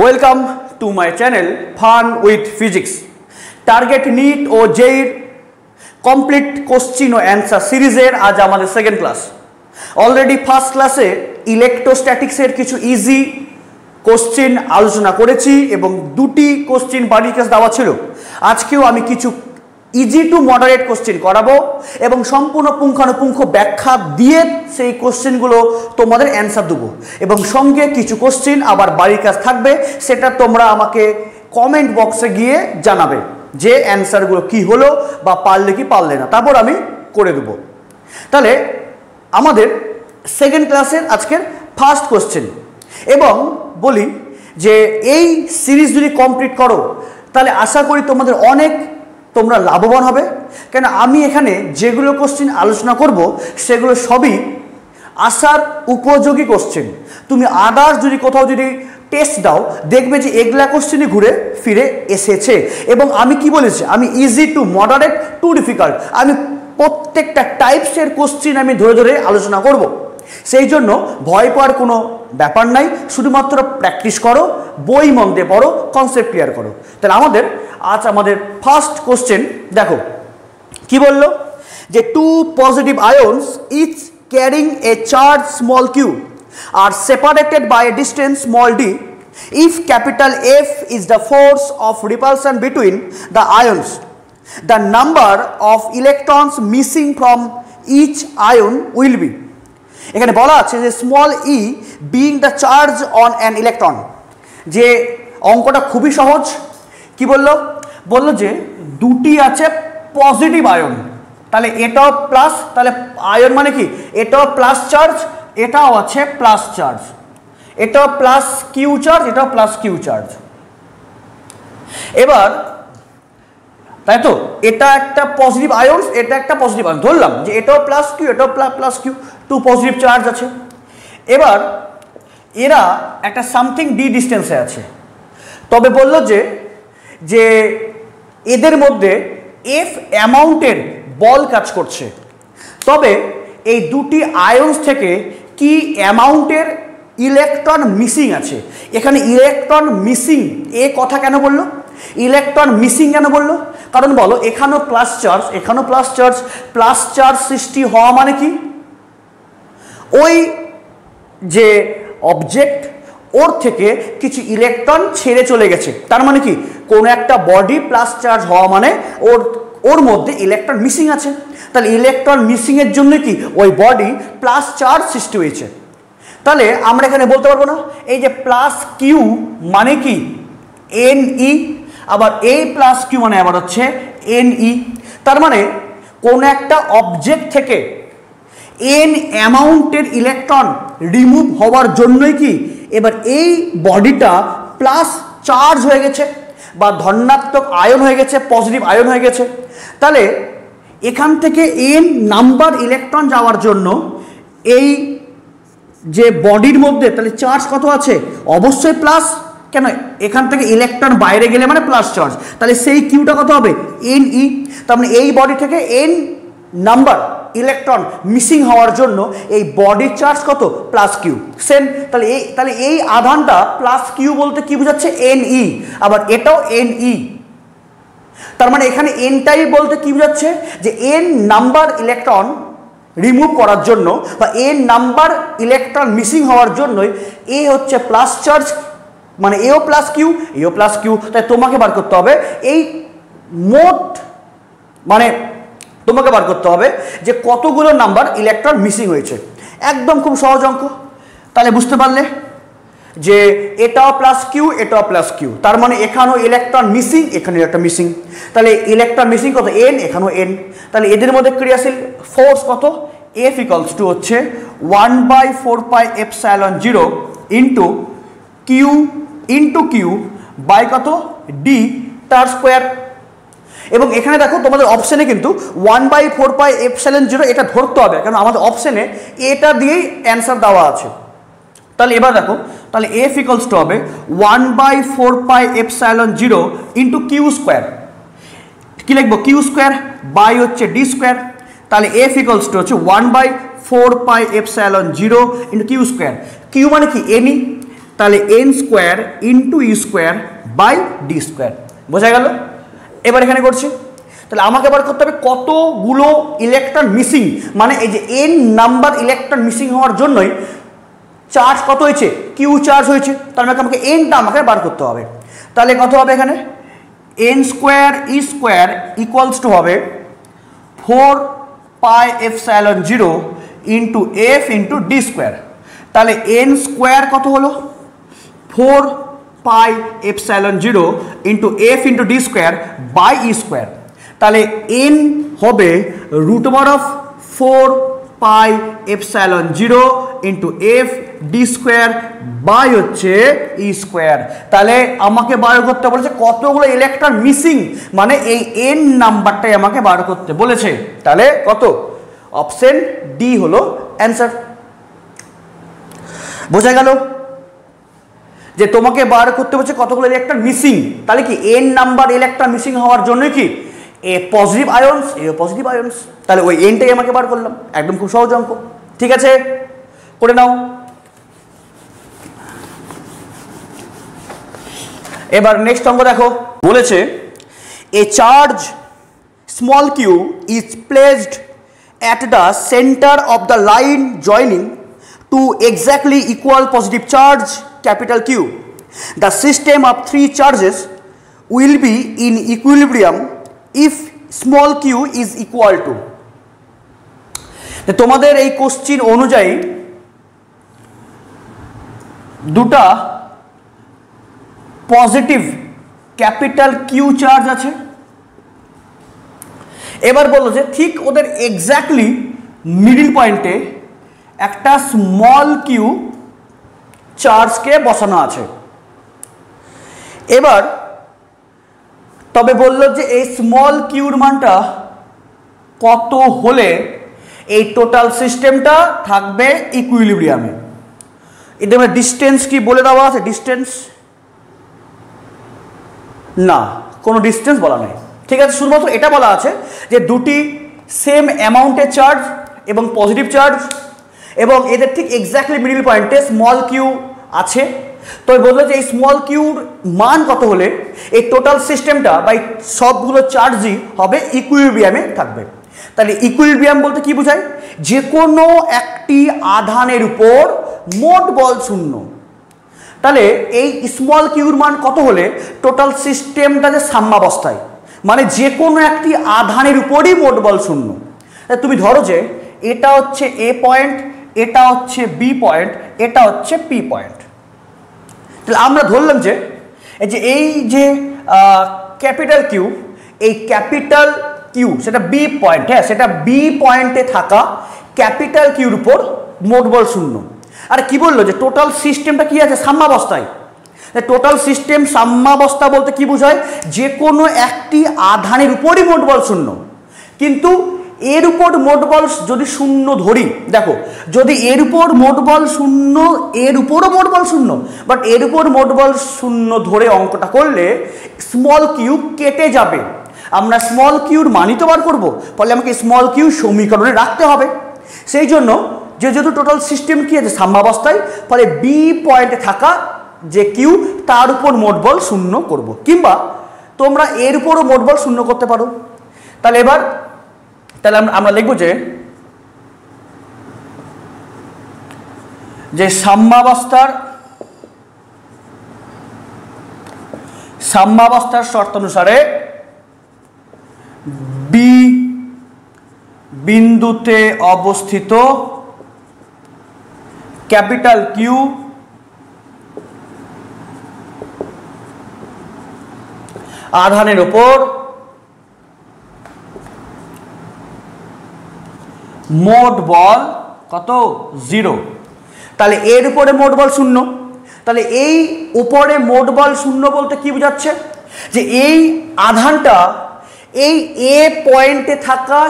Welcome to my channel fun with physics. Target NEET और JEE complete question और answer सीरीजर आज हमारे सेकेंड क्लास। अलरेडी फर्स्ट क्लासे इलेक्ट्रोस्टैटिक्सर किछु इजी क्वेश्चन आलोचना करेছি এবং দুটি কোশ্চেন বাড়ি কাছে দেওয়া ছিল। আজকেও আমি কিছু ইজি টু মডারেট কোশ্চেন করাবো এবং সম্পূর্ণ পুঙ্খানুপুঙ্খ ব্যাখ্যা দিয়ে সেই কোশ্চেনগুলো তোমাদের অ্যান্সার দেবো এবং সঙ্গে কিছু কোশ্চেন আবার বাড়ির কাজ থাকবে, সেটা তোমরা আমাকে কমেন্ট বক্সে গিয়ে জানাবে যে অ্যান্সারগুলো কি হলো বা পারলে কি পারলে না, তারপর আমি করে দেবো। তাহলে আমাদের সেকেন্ড ক্লাসের আজকের ফার্স্ট কোশ্চেন এবং বলি যে এই সিরিজ যদি কমপ্লিট করো তাহলে আশা করি তোমাদের অনেক তোমরা লাভবান হবে, কেন আমি এখানে যেগুলো কোশ্চেন আলোচনা করব সেগুলো সবই আসার উপযোগী কোশ্চেন। তুমি আদার্স যদি কোথাও যদি টেস্ট দাও দেখবে যে এগুলা কোশ্চেনই ঘুরে ফিরে এসেছে। এবং আমি কি বলেছি, আমি easy to moderate to difficult, আমি প্রত্যেকটা টাইপসের কোশ্চেন আমি ধরে ধরে আলোচনা করব। সেই জন্য ভয় পাওয়ার কোনো ব্যাপার নাই, শুধুমাত্র প্র্যাকটিস করো, বই মন দিয়ে পড়ো, কনসেপ্ট ক্লিয়ার করো। তাহলে আমাদের আজ আমাদের ফার্স্ট কোশ্চেন দেখো কি বললো যে two positive ions each carrying a charge small Q are separated by a distance small D if capital F is the force of repulsion between the ions the number of electrons missing from each ion will be. এখানে বলা আছে যে small E being the charge on an electron. যে অঙ্কটা খুবই সহজ, কি বললো বললো যে দুটি আছে পজিটিভ আয়ন, তাহলে এটাও প্লাস, তাহলে আয়ন মানে কি এটাও প্লাস চার্জ, এটাও আছে প্লাস চার্জ, এটাও প্লাস কিউ চার্জ, এটাও প্লাস কিউ চার্জ। এবার তাই তো এটা একটা পজিটিভ আয়ন, এটা একটা পজিটিভ আয়ন, ধরলাম যে এটাও প্লাস কিউ এটাও plus Q, two positive charge আছে। এবার এরা একটা সামথিং ডি ডিস্টেন্সে আছে, তবে বললো যে এদের মধ্যে এফ অ্যামাউন্টের বল কাজ করছে, তবে এই দুটি আয়ন্স থেকে কি অ্যামাউন্টের ইলেকট্রন মিসিং আছে। এখানে ইলেকট্রন মিসিং এ কথা কেন বললো, ইলেকট্রন মিসিং কেন বললো, কারণ বলো এখানেও প্লাস চার্জ এখানেও প্লাস চার্জ, প্লাস চার্জ সৃষ্টি হওয়া মানে কি ওই যে অবজেক্ট ওর থেকে কিছু ইলেকট্রন ছেড়ে চলে গেছে, তার মানে কি কোনো একটা বডি প্লাস চার্জ হওয়া মানে ওর ওর মধ্যে ইলেকট্রন মিসিং আছে। তাহলে ইলেকট্রন মিসিংয়ের জন্য কি ওই বডি প্লাস চার্জ সৃষ্টি হয়েছে। তাহলে আমরা এখানে বলতে পারবো না এই যে প্লাস কিউ মানে কি NE, আবার এ প্লাস কিউ মানে আবার হচ্ছে NE, তার মানে কোনো একটা অবজেক্ট থেকে n অ্যামাউন্টের ইলেকট্রন রিমুভ হওয়ার জন্যই কি এবার এই বডিটা প্লাস চার্জ হয়ে গেছে বা ধনাত্মক আয়ন হয়ে গেছে, পজিটিভ আয়ন হয়ে গেছে। তাহলে এখান থেকে n নাম্বার ইলেকট্রন যাওয়ার জন্য এই যে বডির মধ্যে তাহলে চার্জ কত আছে, অবশ্যই প্লাস, কেন এখান থেকে ইলেকট্রন বাইরে গেলে মানে প্লাস চার্জ, তাহলে সেই কিউটা কত হবে NE, তার মানে এই বডি থেকে n নাম্বার ইলেকট্রন মিসিং হওয়ার জন্য এই বডির চার্জ কত প্লাস কিউ, সেম। তাহলে এই আধানটা প্লাস কিউ বলতে কি বোঝাচ্ছে NE, আবার এটাও NE, তার মানে এখানে এনটাই বলতে কি বোঝাচ্ছে যে n নাম্বার ইলেকট্রন রিমুভ করার জন্য বা n নাম্বার ইলেকট্রন মিসিং হওয়ার জন্যই এ হচ্ছে প্লাস চার্জ, মানে এও প্লাস কিউ এও প্লাস কিউ। তাই তোমাকে বার করতে হবে এই মোট, মানে তোমাকে বার করতে হবে যে কতগুলো নাম্বার ইলেকট্রন মিসিং হয়েছে। একদম খুব সহজ অঙ্ক। তাহলে বুঝতে পারলে যে এটাও প্লাস কিউ এটাও প্লাস কিউ, তার মানে এখানেও ইলেকট্রন মিসিং এখানেও ইলেকট্রন মিসিং, তাহলে ইলেকট্রন মিসিং কত n এখানেও n, তাহলে এদের মধ্যে ক্রিয়াশীল ফোর্স কত F ইকুয়ালস টু হচ্ছে 1/4πε0 into Q into Q by কত ডি তার স্কোয়ার। এবং এখানে দেখো তোমাদের অপশানে কিন্তু 1/4πε0 এটা ধরতে হবে, কারণ আমাদের অপশানে এটা দিয়েই অ্যান্সার দেওয়া আছে। তাহলে এবার দেখো তাহলে F ইকুয়ালস টু হবে 1/4πε0 ইন্টু কিউ স্কোয়ার, কী লিখবো কিউ স্কোয়ার বাই হচ্ছে ডি স্কোয়ার, তাহলে F ইকুয়ালস টু হচ্ছে 1/4πε0 ইন্টু কিউ স্কোয়ার। কিউ মানে কি NE, তাহলে n square into u square by d square বোঝা গেল। এবার এখানে করছি তাহলে আমাকে বার করতে হবে কতগুলো ইলেকট্রন মিসিং, মানে এই যে n নাম্বার ইলেকট্রন মিসিং হওয়ার জন্যই চার্জ কত হয়েছে, কিউ চার্জ হয়েছে, তার মানে আমাকে nটা আমাকে বার করতে হবে। তাহলে কত হবে এখানে n square e square equals to হবে 4 pi epsilon 0 into F into D square. তাহলে এন স্কোয়ার কত হলো 4 pi epsilon 0 into F into D square by E square. তাহলে এন হবে √4 pi epsilon 0 into F D square by হচ্ছে ই square. তাহলে আমাকে বার করতে বলেছে কতগুলো ইলেকট্রন মিসিং, মানে এই এন নাম্বারটাই আমাকে বার করতে বলেছে। তাহলে কত অপশন ডি হলো অ্যান্সার। বোঝা গেল যে তোমাকে বার করতে বলছে কতগুলো ইলেকট্রন মিসিং, তাহলে কি এন নাম্বার ইলেকট্রন মিসিং হওয়ার জন্য কি a positive ions a positive ions, তাহলে ওই এনটাই আমাকে বার করলাম। একদম খুব সহজ অঙ্ক, ঠিক আছে করে নাও। এবার নেক্সট অঙ্ক দেখো, বলেছে a charge small Q is placed at the center of the line joining two exactly equal positive charge capital Q. The system of three charges will be in equilibrium if small q is equal to. তোমাদের এই question অনুযায়ী দুটা positive capital Q charge আছে। এবার বললো যে ঠিক ওদের এক্স্যাক্টলি মিডিল পয়েন্টে একটা স্মল কিউ চার্জকে বসানো আছে। এবার তবে বললো যে এই স্মল কিউর মানটা কত হলে এই টোটাল সিস্টেমটা থাকবে ইকুইলিব্রিয়ামে। এটা মানে ডিস্টেন্স কি বলে দেওয়া আছে, ডিস্টেন্স না, কোনো ডিস্টেন্স বলা নেই, ঠিক আছে। শুধুমাত্র এটা বলা আছে যে দুটি সেম অ্যামাউন্টের চার্জ এবং পজিটিভ চার্জ এবং এদের ঠিক এক্স্যাক্টলি মিডিল পয়েন্টে স্মল কিউ আছে। তো বললো যে এই স্মল কিউর মান কত হলে এই টোটাল সিস্টেমটা বা এই সবগুলো চার্জই হবে ইকুইলিব্রিয়ামে থাকবে। তাহলে ইকুইলিব্রিয়াম বলতে কি বোঝায়, যে কোনো একটি আধানের উপর মোট বল শূন্য। তাহলে এই স্মল কিউর মান কত হলে টোটাল সিস্টেমটা যে সাম্যাবস্থায়, মানে যে কোনো একটি আধানের উপরই মোট বল শূন্য। তুমি ধরো যে এটা হচ্ছে এ পয়েন্ট, এটা হচ্ছে বি পয়েন্ট, এটা হচ্ছে পি পয়েন্ট। তাহলে আমরা ধরলাম যে এই যে ক্যাপিটাল কিউ, এই ক্যাপিটাল কিউ সেটা বি পয়েন্ট, হ্যাঁ সেটা বি পয়েন্টে থাকা ক্যাপিটাল কিউর উপর মোট বল শূন্য। আর কি বললো যে টোটাল সিস্টেমটা কি আছে সাম্যাবস্থায়। টোটাল সিস্টেম সাম্যাবস্থা বলতে কি বোঝায়, যে কোনো একটি আধানের উপরই মোট বল শূন্য। কিন্তু এর উপর মোট বল যদি শূন্য ধরি, দেখো যদি এর উপর মোট বল শূন্য, এর উপরও মোট বল শূন্য, বাট এর উপর মোট বল শূন্য ধরে অঙ্কটা করলে স্মল কিউ কেটে যাবে। আমরা স্মল কিউর মানই তো বার করবো, ফলে আমাকে স্মল কিউ সমীকরণে রাখতে হবে। সেই জন্য যেহেতু টোটাল সিস্টেম কি আছে সাম্যাবস্থায়, ফলে বি পয়েন্টে থাকা যে কিউ তার উপর মোট বল শূন্য করব, কিংবা তোমরা এর উপরও মোট বল শূন্য করতে পারো। তাহলে এবার তাহলে আমরা লিখব যে সাম্যাবস্থার শর্ত অনুসারে বি বিন্দুতে অবস্থিত ক্যাপিটাল কিউ আধানের উপর মোট বল কত 0। তাহলে এর উপরে মোট বল শূন্য, তাহলে এই উপরে মোট বল শূন্য বলতে কি বোঝাচ্ছে, যে এই আধানটা এই এ পয়েন্টে থাকা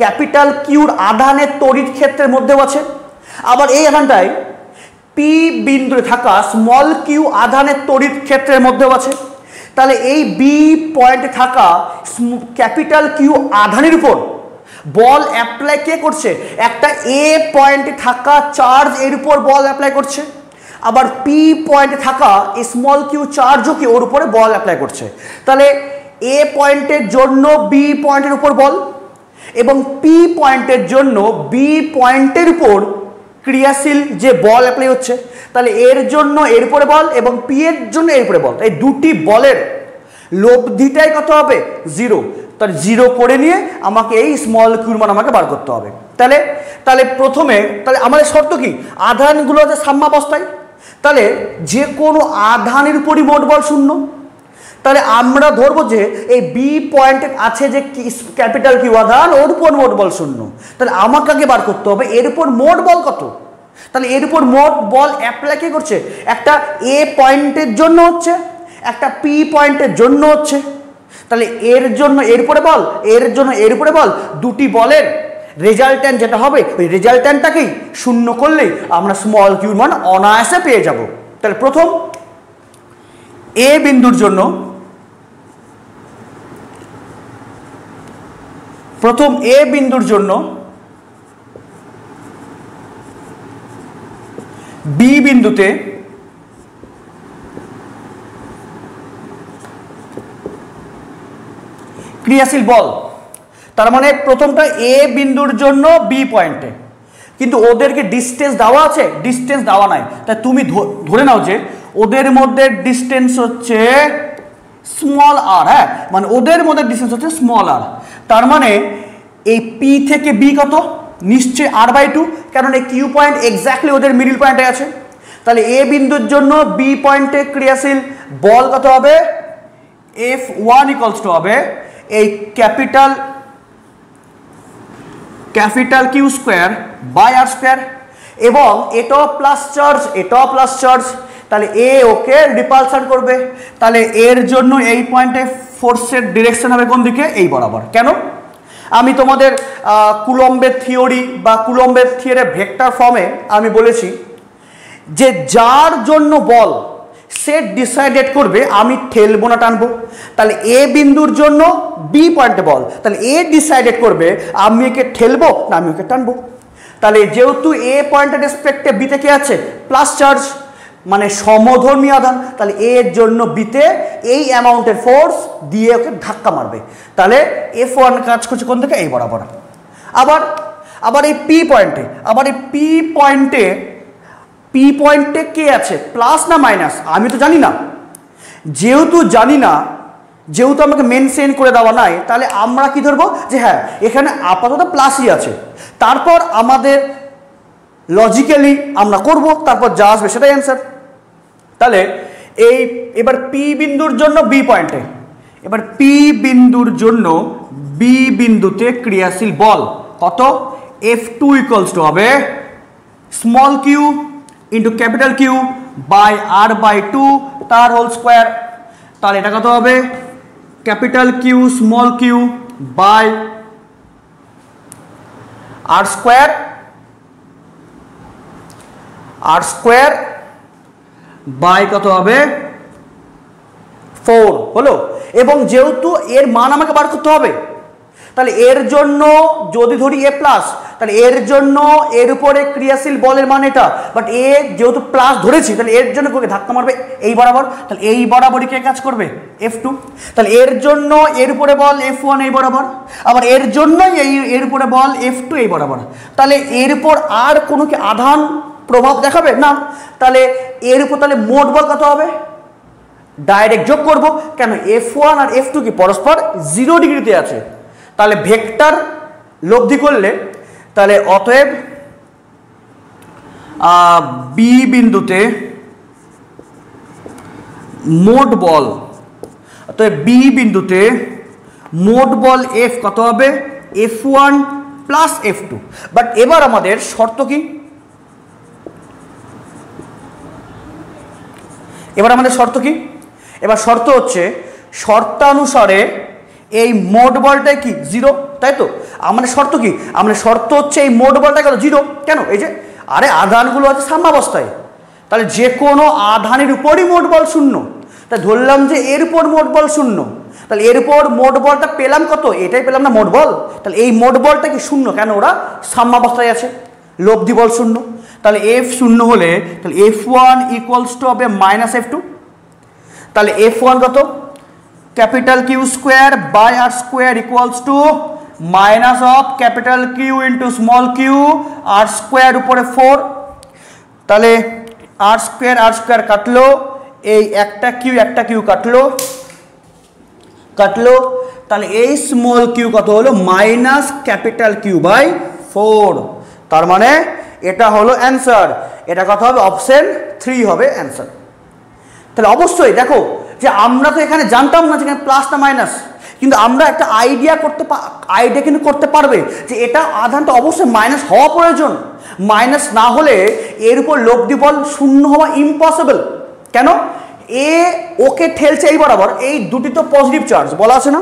ক্যাপিটাল কিউর আধানের তড়িৎ ক্ষেত্রের মধ্যেও আছে, আবার এই আধানটাই পি বিন্দুতে থাকা স্মল কিউ আধানের তড়িৎ ক্ষেত্রের মধ্যেও আছে। তাহলে এই বি পয়েন্টে থাকা ক্যাপিটাল কিউ আধানের উপর বল অ্যাপ্লাই কে করছে, একটা এ পয়েন্টে থাকা চার্জ এর উপর বল অ্যাপ্লাই করছে। আবার p পয়েন্টে থাকা স্মল কিউ চার্জও কি ওর উপরে বল অ্যাপ্লাই করছে। তাহলে a পয়েন্টের জন্য b পয়েন্টের উপর বল এবং p পয়েন্টের জন্য b পয়েন্টের উপর ক্রিয়াশীল যে বল অ্যাপ্লাই হচ্ছে, তাহলে এর জন্য এর উপরে বল এবং p এর জন্য এর উপরে বল, এই দুটি বলের লব্ধিটাই কত হবে? জিরো। তাহলে জিরো করে নিয়ে আমাকে এই স্মল কিউর মান আমাকে বার করতে হবে। তাহলে তাহলে প্রথমে তাহলে আমাদের শর্ত কি? আধানগুলো যে সাম্যাবস্থায়, তাহলে যে কোনো আধানের উপরই মোট বল শূন্য। তাহলে আমরা ধরবো যে এই বি পয়েন্টে আছে যে ক্যাপিটাল কিউ আধান, ওর উপর মোট বল শূন্য। তাহলে আমাকে আগে বার করতে হবে এর উপর মোট বল কত। তাহলে এর উপর মোট বল অ্যাপ্লাই কে করছে? একটা এ পয়েন্টের জন্য হচ্ছে, একটা পি পয়েন্টের জন্য হচ্ছে। তাহলে এর জন্য এর উপরে বল, এর জন্য এর উপরে বল, দুটি বলের রেজাল্ট্যান্ট যেটা হবে ওই রেজাল্ট্যান্টটাকেই শূন্য করলেই আমরা স্মল কিউর মান অনায়াসে পেয়ে যাব। তাহলে প্রথম এ বিন্দুর জন্য, প্রথম এ বিন্দুর জন্য বি বিন্দুতে ক্রিয়াশীল বল, তার মানে প্রথমটা এ বিন্দুর জন্য বি পয়েন্টে, কিন্তু ওদেরকে ডিস্টেন্স দেওয়া আছে, ডিস্টেন্স দেওয়া নাই। তাই তুমি ধরে নাও যে ওদের মধ্যে ডিস্টেন্স হচ্ছে স্মল আর, হ্যাঁ মানে ওদের মধ্যে ডিস্টেন্স হচ্ছে স্মল আর। তার মানে এই পি থেকে বি কত? নিশ্চয় আর বাই টু, কারণ এই কিউ পয়েন্ট এক্স্যাক্টলি ওদের মিডিল পয়েন্টে আছে। তাহলে এ বিন্দুর জন্য বি পয়েন্টে ক্রিয়াশীল বল কত হবে? এফ ওয়ান ইকলস টু হবে এই capital capital Q square by R square, এবং এটাও প্লাস চার্জ, এটাও প্লাস চার্জ। তাহলে এ ওকে রিপালশন করবে। তাহলে এর জন্য এই পয়েন্টে ফোর্সের ডিরেকশন হবে কোন দিকে? এই বরাবর। কেন? আমি তোমাদের কুলম্বের থিওরি বা কুলম্বের থিওরে ভেক্টর ফর্মে আমি বলেছি যে যার জন্য বল সে ডিসাইডেড করবে আমি ঠেলবো না টানবো। তাহলে এ বিন্দুর জন্য বি পয়েন্টে বল, তাহলে এ ডিসাইডেড করবে আমি একে ঠেলবো না আমি ওকে টানবো। তাহলে যেহেতু এ পয়েন্টের রেসপেক্টে বিতে কে আছে? প্লাস চার্জ, মানে সমধর্মী আধান। তাহলে এর জন্য বিতে এই অ্যামাউন্টের ফোর্স দিয়ে ওকে ধাক্কা মারবে। তাহলে এফ ওয়ান কাজ করছে কোন থেকে? এই বরাবর। আবার আবার এই পি পয়েন্টে, আবার এই পি পয়েন্টে, পি পয়েন্টে কে আছে? প্লাস না মাইনাস? আমি তো জানি না, যেহেতু জানি না, যেহেতু আমাকে মেনশন করে দেওয়া নাই, তাহলে আমরা কি ধরবো যে হ্যাঁ এখানে আপাতত প্লাসই আছে। তারপর আমাদের লজিক্যালি আমরা করব, তারপর যা আসবে সেটাই অ্যান্সার। তাহলে এই এবার পি বিন্দুর জন্য বি পয়েন্টে, এবার পি বিন্দুর জন্য বি বিন্দুতে ক্রিয়াশীল বল কত? এফ টু ইকুয়ালস টু হবে small Q into capital Q by R by two তার হোল স্কোয়ার। তাহলে এটা কত হবে? Capital Q small Q by R square, R square by কত হবে? ফোর হলো। এবং যেহেতু এর মান আমাকে বার করতে হবে, তাহলে এর জন্য যদি ধরি এ প্লাস, তাহলে এর জন্য এর উপরে ক্রিয়াশীল বলের মান এটা, বাট এ যেহেতু প্লাস ধরেছি তাহলে এর জন্য ওকে ধাক্কা মারবে এই বরাবর। তাহলে এই বরাবরই কে কাজ করবে? F two. তাহলে এর জন্য এর উপরে বল এফ ওয়ান এই বরাবর, আবার এর জন্যই এই এর উপরে বল এফ টু এই বরাবর। তাহলে এর উপর আর কোনো কি আধান প্রভাব দেখাবে না। তাহলে এর উপর তাহলে মোট বল কত হবে? ডাইরেক্ট যোগ করব, কেন এফ ওয়ান আর এফ টু কি পরস্পর 0 ডিগ্রিতে আছে। তাহলে ভেক্টর লব্ধি করলে, তাহলে অতএব বি বিন্দুতে মোট বল, অতএব বি বিন্দুতে মোট বল এফ কত হবে? F one plus F two. But এবার আমাদের শর্ত কি? এবার শর্ত হচ্ছে শর্তানুসারে এই মোট বলটা কি জিরো, তাই তো? আমাদের শর্ত কি? আমাদের শর্ত হচ্ছে এই মোট বলটা কত? জিরো। কেন? এই যে আরে আধানগুলো আছে সাম্যাবস্থায়, তাহলে যে কোনো আধানের উপরই মোট বল শূন্য। তাই ধরলাম যে এর উপর মোট বল শূন্য, তাহলে এর উপর মোট বলটা পেলাম কত? এটাই পেলাম না মোট বল। তাহলে এই মোট বলটা কি শূন্য, কেন ওরা সাম্যাবস্থায় আছে। लोब्धि बल शून्य ताहले एफ शून्य होले ताहले एफ वन इक्वल्स टू होबे माइनस एफ टू ताहले एफ वन कत capital किऊ square by are square equals to minus of capital किऊ into small किऊ are square ऊपर 4 ताहले आर स्क्वायर काटलो ए एकटा किऊ काटलो काटलो ताहले ए स्मॉल किऊ कत होलो माइनस कैपिटल किऊ बाय 4 तार माने एटा होलो आंसर एटा कत होबे ऑप्शन 3 होबे आंसर। তাহলে অবশ্যই দেখো যে আমরা তো এখানে জানতাম না যে প্লাস না মাইনাস কিন্তু আমরা একটা আইডিয়া কিন্তু করতে পারবে যে এটা আধানটা অবশ্যই মাইনাস হওয়া প্রয়োজন মাইনাস না হলে এর উপর লব্ধি বল শূন্য হওয়া ইম্পসিবল কেন এ ওকে ঠেলছে এই বরাবর এই দুটি তো পজিটিভ চার্জ বলা আছে না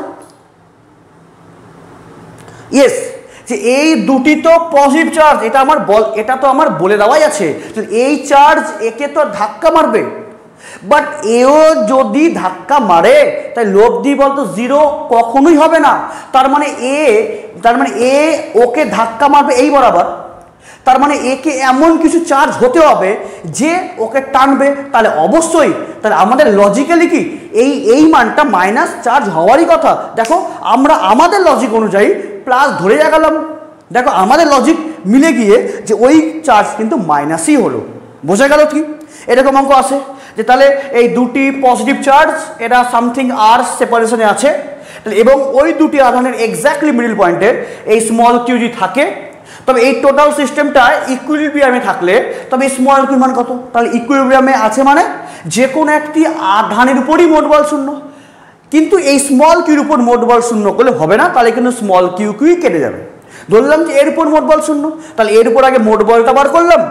यस যে এই দুটি তো পজিটিভ চার্জ এটা আমার বল এটা তো আমার বলে দেওয়াই আছে যে এই চার্জ একে তো ধাক্কা মারবে बट एओ जोदी धक्का मारे ताई लोब्धि बल तो जीरो कखनोई होबे ना तार माने ए ओके धक्का मारबे एई बराबर तार माने ए के एमन किछु चार्ज होते होबे जे ओके टानबे ताहले अवश्यई ताहले आमादेर लजिक्याली कि एई एई मानटा माइनस चार्ज होवारई कथा देखो आमरा आमादेर लजिक अनुयायी प्लस धरे गेलाम देखो आमादेर लजिक मिले गिये जे ओई चार्ज किन्तु माइनसई हलो बोझा गेल कि एरकम अंक आछे যে তাহলে এই দুটি পজিটিভ চার্জ এরা সামথিং আর সেপারেশনে আছে এবং ওই দুটি আধানের এক্স্যাক্টলি মিডল পয়েন্টে এই স্মল কিউ যদি থাকে তবে এই টোটাল সিস্টেমটা ইকুইলিব্রিয়ামে থাকলে তবে স্মল কিউ মান কত তাহলে ইকুইলিব্রিয়ামে আছে মানে যে কোনো একটি আধানের উপরই মোট বল শূন্য কিন্তু এই স্মল কিউর উপর মোট বল শূন্য করলে হবে না তাহলে কিন্তু স্মল কিউ কিউই কেটে যাবে ধরলাম যে এর উপর মোট বল শূন্য তাহলে এর উপর আগে মোট বলটা বার করলাম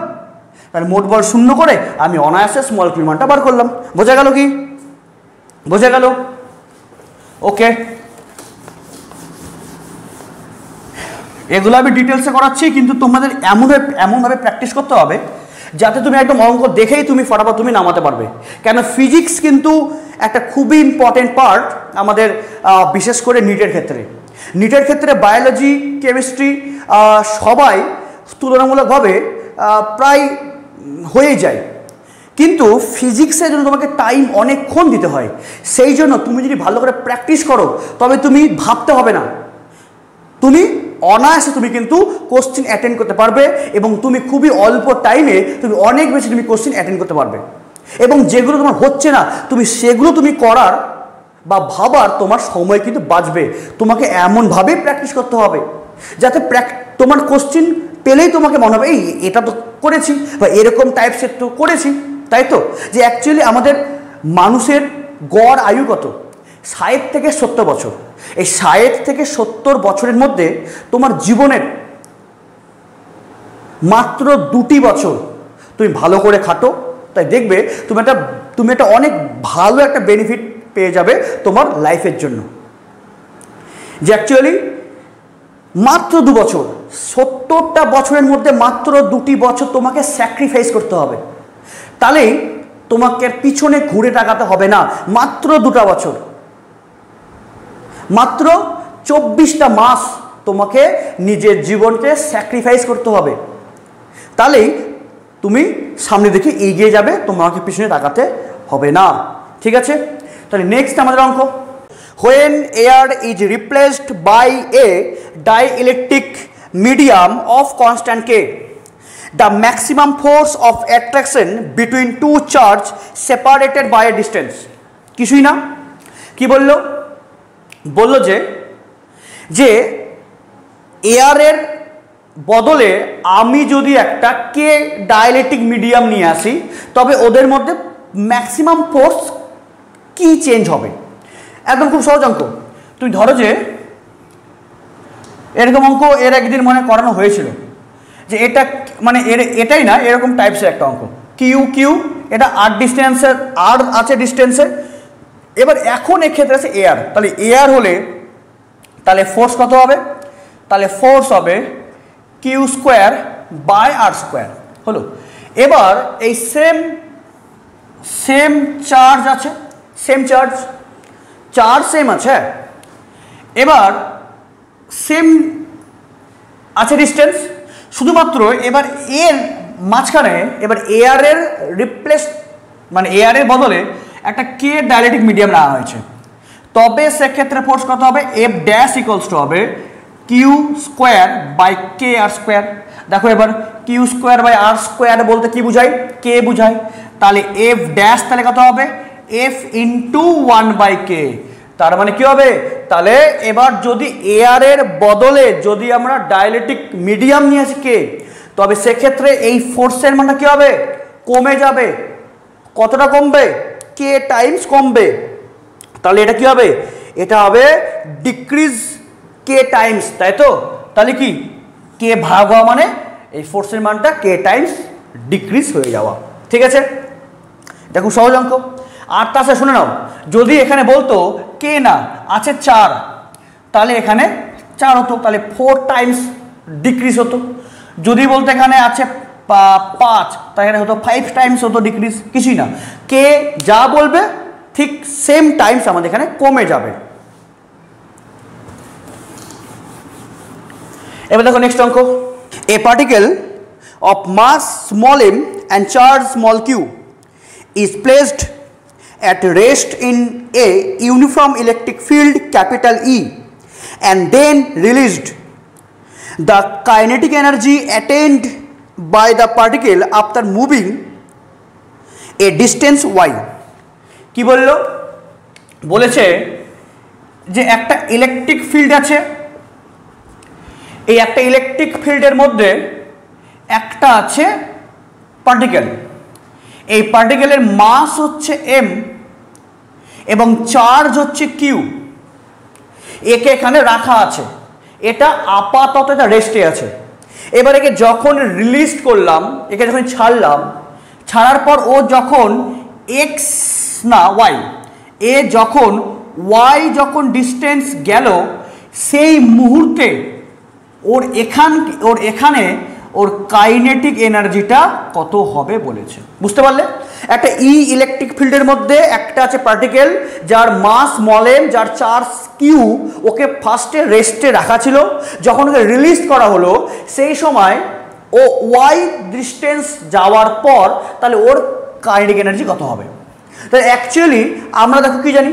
তাহলে মোট বল শূন্য করে আমি অনায়াসে স্মল কিউ মানটা বার করলাম বোঝা গেল কি বোঝা গেল ওকে এগুলা আমি ডিটেইলসে করাচ্ছি কিন্তু তোমাদের এমন ভাবে প্র্যাকটিস করতে হবে যাতে তুমি একদম অঙ্ক দেখেই তুমি ফটাফট তুমি নামাতে পারবে কেন ফিজিক্স কিন্তু একটা খুবই ইম্পর্টেন্ট পার্ট আমাদের বিশেষ করে নিটের ক্ষেত্রে বায়োলজি কেমিস্ট্রি সবাই তুলনামূলকভাবে প্রায় হয়ে যায় কিন্তু ফিজিক্সের জন্য তোমাকে টাইম অনেকক্ষণ দিতে হয় সেই জন্য তুমি যদি ভালো করে প্র্যাকটিস করো তবে তুমি ভাবতে হবে না তুমি অনায়াসে তুমি কিন্তু কোশ্চেন অ্যাটেন্ড করতে পারবে এবং তুমি খুবই অল্প টাইমে তুমি অনেক বেশি তুমি কোশ্চেন অ্যাটেন্ড করতে পারবে এবং যেগুলো তোমার হচ্ছে না তুমি সেগুলো তুমি করার বা ভাবার তোমার সময় কিন্তু বাঁচবে তোমাকে এমনভাবে প্র্যাকটিস করতে হবে যাতে তোমার কোশ্চেন পেলেই তোমাকে মনে হবে এই এটা তো করেছি বা এরকম টাইপসের তো করেছি তাই তো যে অ্যাকচুয়ালি আমাদের মানুষের গড় আয়ু কত 60 থেকে 70 বছর এই 60 থেকে 70 বছরের মধ্যে তোমার জীবনের মাত্র 2টি বছর তুমি ভালো করে খাটো তাই দেখবে তুমি একটা অনেক ভালো একটা বেনিফিট পেয়ে যাবে তোমার লাইফের জন্য যে অ্যাকচুয়ালি মাত্র 2 বছর 70টা বছরের মধ্যে মাত্র 2টি বছর তোমাকে স্যাক্রিফাইস করতে হবে তাহলে তোমাকে পিছনে ঘুরে তাকাতে হবে না মাত্র 2টা বছর মাত্র 24টা মাস তোমাকে নিজের জীবনকে স্যাক্রিফাইস করতে হবে তাহলে তুমি সামনে দিকে এগিয়ে যাবে তোমাকে পিছনে তাকাতে হবে না ঠিক আছে তাহলে নেক্সট আমাদের অঙ্ক When air is replaced by a dielectric medium of constant K, the maximum force of attraction between two charges separated by a distance. किसुई ना? की बोलो? बोलो जे air एर बदले आमी जोधी एक K dielectric medium निये आसी तबे ओदेर मध्य maximum force की change होबे एकदम खूब सहज अंक तुम धरो जे एरकम अंक एर एक दिन मन करानो हयेछिलो जे एटा माने एटाई ना एरकम टाइप्स एक अंक किउ किउ एटा आर डिस्टेंस आर आछे डिस्टेंस एबार एखोन एक क्षेत्र आछे एयर ताहले एयर होले ताहले फोर्स कत होबे ताहले फोर्स होबे q square by are square हलो एबार एई सेम चार्ज आछे सेम चार्ज चार्ज सेम अच्छा एबार सेम अच्छा डिस्टेंस शुधुमात्र एबार एर माझखाने एबार एआर एर रिप्लेस माने एआर एर बदले एकटा के डायलेक्ट्रिक मीडियम ना हयेछे तबे से क्षेत्र फोर्स कत होबे एफ डैश इक्वल्स टू होबे किউ स्क्वायर बाय के आर स्क्वायर। देखो एबार किউ स्क्वायर बाय आर स्क्वायर बोलते कि बुझाय के बुझाय ताहले एफ डैश ताहले कत होबे एफ इनटू 1 बाय के तार माने कि होबे ताहले एबार जदि एआर एर बदले जदि आमरा डायलेक्ट्रिक मीडियम निये आसि के तबे से क्षेत्र में ये फोर्सर मानটা কি হবে কমে যাবে কতটা কমবে k টাইমস কমবে তাহলে এটা হবে ডিক্রিজ k টাইমস তাই তো তাহলে কি k ভাগ হওয়া মানে এই ফোর্সের মানটা k টাইমস ডিক্রিজ হয়ে যাওয়া ঠিক আছে এটা খুব সহজ অঙ্ক। আর তাহলে শুনে নাও যদি এখানে বলতো k না আছে 4 তাহলে এখানে 4 হতো তাহলে 4 টাইমস ডিক্রিজ হতো যদি বলতে এখানে আছে 5 তাহলে হতো 5 টাইমস হতো ডিক্রিজ কিছুই না কে যা বলবে ঠিক সেম টাইমস আমাদের এখানে কমে যাবে। এবার দেখো নেক্সট অঙ্ক a particle of mass small m and charge small q is placed at rest in a uniform electric field capital E and then released. The kinetic energy attained by the particle after moving a distance y की बोलो बोले छे जे एक टा electric field आछे ए एक टा electric fielder मध्य एक टा आछे पार्टिकल ए पार्टिकलर मास होच्छे m एवं चार्ज होच्छे q एके एखाने राखा आछे এটা আপাতত এটা রেস্টে আছে। এবারে একে যখন রিলিজ করলাম একে যখন ছাড়লাম ছাড়ার পর ও যখন x না y এ যখন y যখন ডিসটেন্স গেল সেই মুহূর্তে ওর এখানে ওর কাইনেটিক এনার্জিটা কত হবে বলেছে বুঝতে পারলে একটা ই ইলেকট্রিক ফিল্ডের মধ্যে একটা আছে পার্টিকেল যার মাস স্মল m যার চার্জ q ওকে ফার্স্টে রেস্টে রাখা ছিল যখন ওকে রিলিজ করা হলো সেই সময় ও y ডিসটেন্স যাওয়ার পর তাহলে ওর কাইনেটিক এনার্জি কত হবে তাহলে অ্যাকচুয়ালি আমরা দেখো কি জানি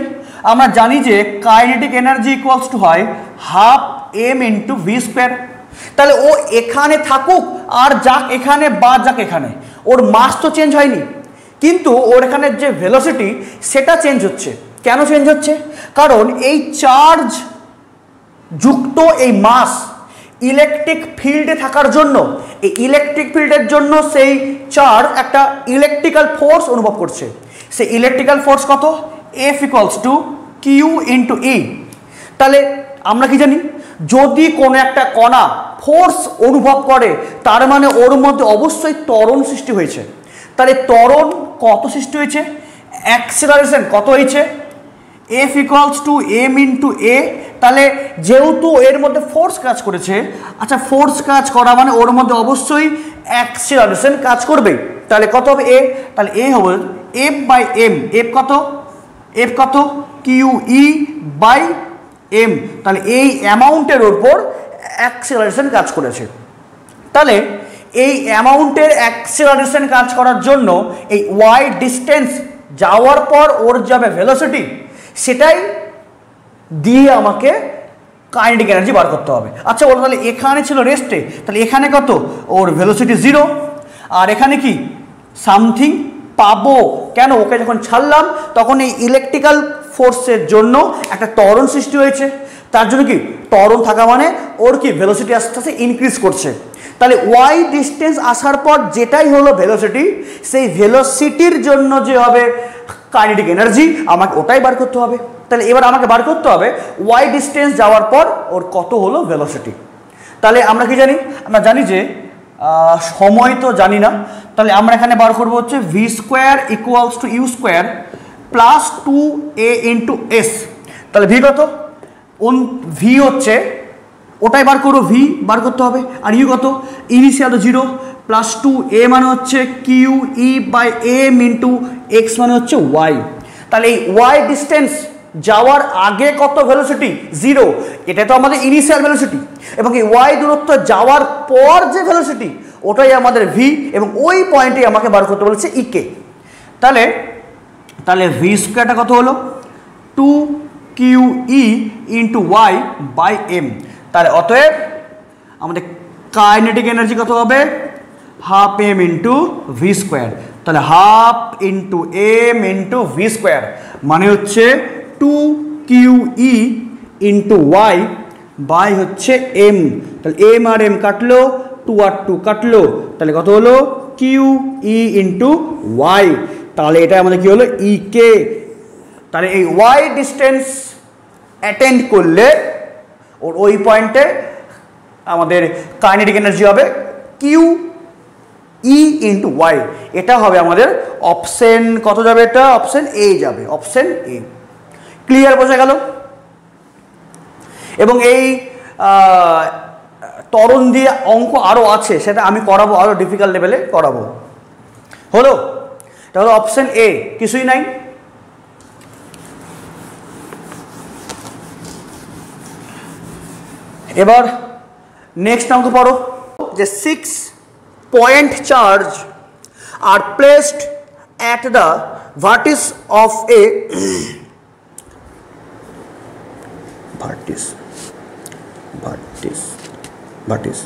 আমরা জানি যে কাইনেটিক এনার্জি ইকুয়ালস টু হয় half m into v square তাহলে ও এখানে থাকুক আর যাক এখানে বা যাক এখানে ওর মাস তো চেঞ্জ হয়নি কিন্তু ওর এখানে যে ভেলোসিটি সেটা চেঞ্জ হচ্ছে কেন চেঞ্জ হচ্ছে কারণ এই চার্জ যুক্ত এই মাস ইলেকট্রিক ফিল্ডে থাকার জন্য এই ইলেকট্রিক ফিল্ডের জন্য সেই চার্জ একটা ইলেকট্রিক্যাল ফোর্স অনুভব করছে সেই ইলেকট্রিক্যাল ফোর্স কত F equals to q into ই। তাহলে আমরা কি জানি যদি কোনো একটা কণা ফোর্স অনুভব করে তার মানে ওর মধ্যে অবশ্যই ত্বরণ সৃষ্টি হয়েছে তাহলে ত্বরণ কত সৃষ্টি হয়েছে অ্যাক্সিলারেশন কত হয়েছে f equals to m into a তাহলে যেহেতু এর মধ্যে ফোর্স কাজ করেছে আচ্ছা ফোর্স কাজ করা মানে ওর মধ্যে অবশ্যই অ্যাক্সিলারেশন কাজ করবে তাহলে কত হবে a তাহলে a হবে f বাই m f কত কিউ ই বাই m তাহলে এই অ্যামাউন্টের উপর অ্যাক্সিলারেশন কাজ করেছে তাহলে এই অ্যামাউন্টের অ্যাক্সিলারেশন কাজ করার জন্য এই y ডিসটেন্স যাওয়ার পর ওর যাবে ভেলোসিটি সেটাই দিয়ে আমাকে কাইনেটিক এনার্জি বার করতে হবে। আচ্ছা বলো তাহলে এখানে ছিল রেস্টে তাহলে এখানে কত ওর ভেলোসিটি 0 আর এখানে কি সামথিং পাবো কেন ওকে যখন ছাড়লাম তখন এই ইলেকট্রিক্যাল ফোর্সের জন্য একটা ত্বরণ সৃষ্টি হয়েছে তার জন্য কি ত্বরণ থাকা মানে ওর কি ভেলোসিটি আস্তে আস্তে ইনক্রিজ করছে তাহলে y ডিসটেন্স আসার পর যেটাই হলো ভেলোসিটি সেই ভেলোসিটির জন্য যে হবে কাইনেটিক এনার্জি আমাকে ওটাই বার করতে হবে তাহলে এবার আমাকে বার করতে হবে y ডিসটেন্স যাওয়ার পর ওর কত হলো ভেলোসিটি। তাহলে আমরা কি জানি আমরা জানি যে সময় তো জানি না তাহলে আমরা এখানে বার করব হচ্ছে v square equals to u square plus 2a into s তাহলে v কত v হচ্ছে ওটাই বার করো v বার করতে হবে আর u কত ইনিশিয়াল তো 0 প্লাস 2a মানে হচ্ছে q E by m into x মানে হচ্ছে y তাহলে এই y ডিসটেন্স যাওয়ার আগে কত ভেলোসিটি জিরো, এটা তো আমাদের ইনিশিয়াল ভেলোসিটি, এবং এই ওয়াই দূরত্ব যাওয়ার পর যে ভেলোসিটি ওটাই আমাদের ভি, এবং ওই পয়েন্টে আমাকে বার করতে বলেছে ইকে। তাহলে তাহলে ভি স্কোয়ারটা কত হলো 2qe into y by m. তাহলে অতএব আমাদের কাইনেটিক এনার্জি কত হবে half m into v square. তাহলে half into m into v square মানে হচ্ছে 2qe ইন্টু ওয়াই বাই হচ্ছে এম। তাহলে এম আর এম কাটলো, 2 আর 2 কাটলো, তাহলে কত হলো qe ইন্টু ওয়াই। তাহলে এটা আমাদের কি হলো ইকে। তাহলে এই ওয়াই ডিস্টেন্স অ্যাটেন্ড করলে ওর ওই পয়েন্টে আমাদের কাইনেটিক এনার্জি হবে কিউ ই ইন্টু ওয়াই। এটা হবে আমাদের অপশন কত যাবে, এটা অপশন এ যাবে, অপশন এ। ক্লিয়ার বোঝা গেল? এবং এই ত্বরণ দিয়ে অঙ্ক আরও আছে, সেটা আমি করাবো, আরও ডিফিকাল্ট লেভেলে করাবো। হলো, এটা হলো অপশন এ, কিছুই নাই। এবার নেক্সট অঙ্ক পড়ো, যে 6 point charge are placed at the vertex of a vertex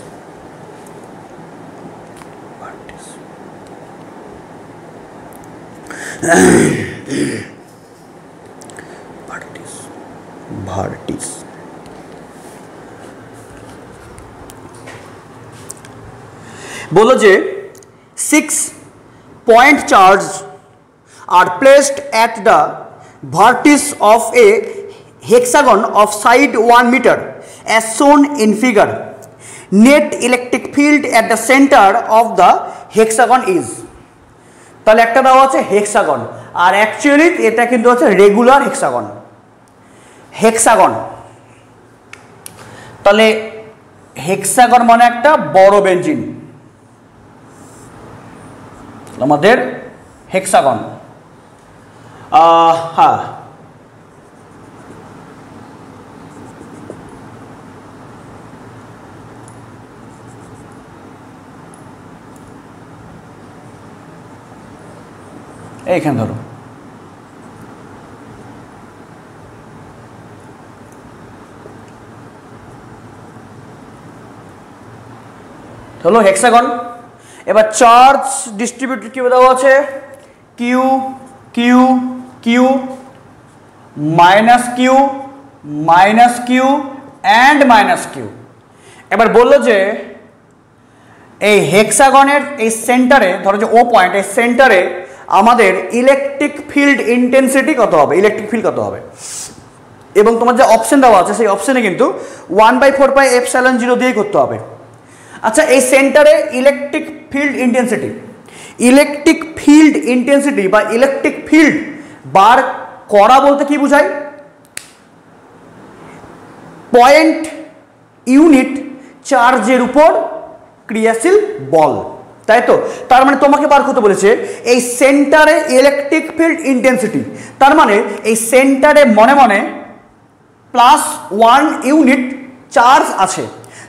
बोलो जे 6 point charge are placed at the vertex of a hexagon of side 1 meter as shown in figure. Net electric field at the center of the hexagon is. তাহলে একটা দেওয়া আছে hexagon, আর actually এটা কিন্তু হচ্ছে regular hexagon, hexagon. তাহলে hexagon মানে একটা বড় বেঞ্জিন আমাদের হেক্সাগন। হ্যাঁ, এইখানে ধরো হলো হেক্সাগন। এবার চার্জ ডিস্ট্রিবিউটেড কি দেওয়া আছে q q q minus q minus q and minus q. এবার বললো যে এই হেক্সাগনের এই সেন্টারে ধরো যে ও পয়েন্ট, এই সেন্টারে আমাদের ইলেকট্রিক ফিল্ড ইন্টেন্সিটি কত হবে, ইলেকট্রিক ফিল্ড কত হবে, এবং তোমার যে অপশন দেওয়া আছে সেই অপশনে কিন্তু 1/4πε0 দিয়েই করতে হবে। আচ্ছা, এই সেন্টারে electric field intensity, electric field intensity বা ইলেকট্রিক ফিল্ড বার করা বলতে কি বোঝায়? পয়েন্ট ইউনিট চার্জের উপর ক্রিয়াশীল বল, তাই তো? তার মানে তোমাকে বার করতে বলেছে এই সেন্টারে ইলেকট্রিক ফিল্ড ইন্টেন্সিটি, তার মানে এই সেন্টারে মনে মনে +1 ইউনিট চার্জ আছে।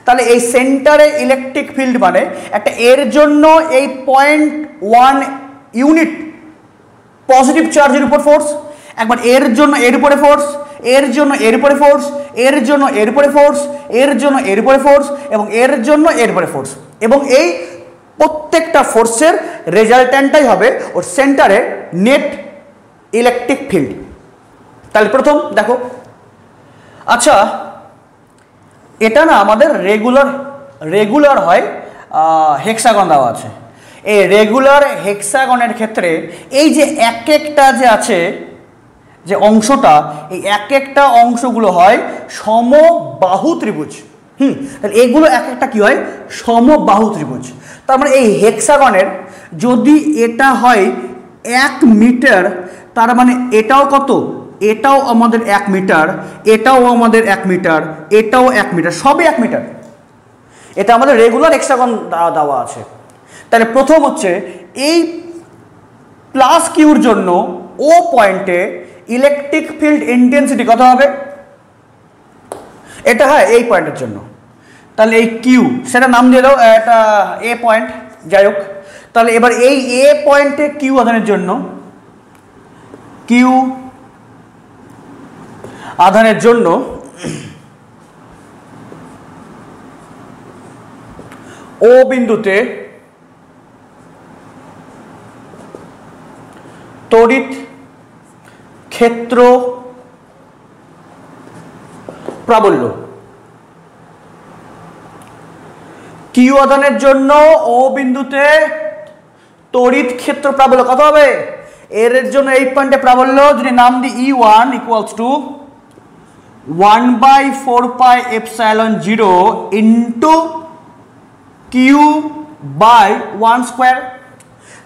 তাহলে এই সেন্টারে ইলেকট্রিক ফিল্ড মানে একটা এর জন্য এই 0.1 ইউনিট পজিটিভ চার্জের উপর ফোর্স, একবার এর জন্য এর উপরে ফোর্স, এর জন্য এর উপরে ফোর্স, এর জন্য এর উপরে ফোর্স, এর জন্য এর উপরে ফোর্স, এবং এর জন্য এর উপরে ফোর্স, এবং এই প্রত্যেকটা ফোর্সের রেজাল্ট্যান্টটাই হবে ওর সেন্টারে নেট ইলেকট্রিক ফিল্ড। তাহলে প্রথম দেখো, আচ্ছা এটা না আমাদের রেগুলার হয় হেক্সাগন দেওয়া আছে। এই রেগুলার হেক্সাগনের ক্ষেত্রে এই যে এক একটা যে আছে যে অংশটা, এই এক একটা অংশগুলো হয় সমবাহু ত্রিভুজ। তাহলে এগুলো এক একটা কী হয়, সমবাহু ত্রিভুজ। তার মানে এই হেক্সাগনের যদি এটা হয় 1 মিটার, তার মানে এটাও কত, এটাও আমাদের 1 মিটার, এটাও আমাদের 1 মিটার, এটাও 1 মিটার, সবে 1 মিটার। এটা আমাদের রেগুলার হেক্সাগন দেওয়া আছে। তাহলে প্রথম হচ্ছে এই প্লাস কিউর জন্য ও পয়েন্টে ইলেকট্রিক ফিল্ড ইনটেনসিটি কত হবে এটা হয় এই পয়েন্টের জন্য তাহলে এই কিউ সেটা নাম দিয়ে দাও এটা এ পয়েন্ট যায়ক তাহলে এবার এই এ পয়েন্টে কিউ আধানের জন্য ও বিন্দুতে তড়িৎ ক্ষেত্র প্রাবল্য কিউ আধানের জন্য ও বিন্দুতে তড়িৎ ক্ষেত্র প্রাবল্য কত হবে এর জন্য এই পয়েন্টে প্রাবল্য যদি নাম দি E1 equals to 1 by 4 pi epsilon 0 into Q by 1 square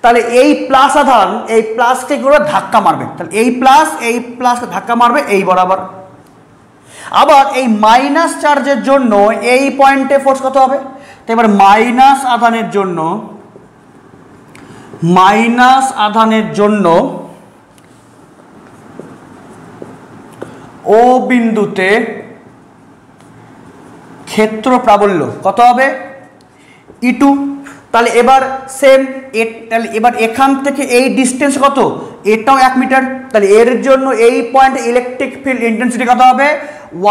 তাহলে এই প্লাস আধান এই প্লাসকে করে ধাক্কা মারবে তাহলে এই প্লাসকে ধাক্কা মারবে এই বরাবর আবার এই মাইনাস চার্জের জন্য এই পয়েন্টে ফোর্স কত হবে তো এবার মাইনাস আধানের জন্য ও বিন্দুতে ক্ষেত্র প্রাবল্য কত হবে E2 তাহলে এবার সেম তাহলে এবার এখান থেকে এই ডিসটেন্স কত এটাও 1 মিটার তাহলে এর জন্য এই পয়েন্ট ইলেকট্রিক ফিল্ড ইনটেনসিটি কত হবে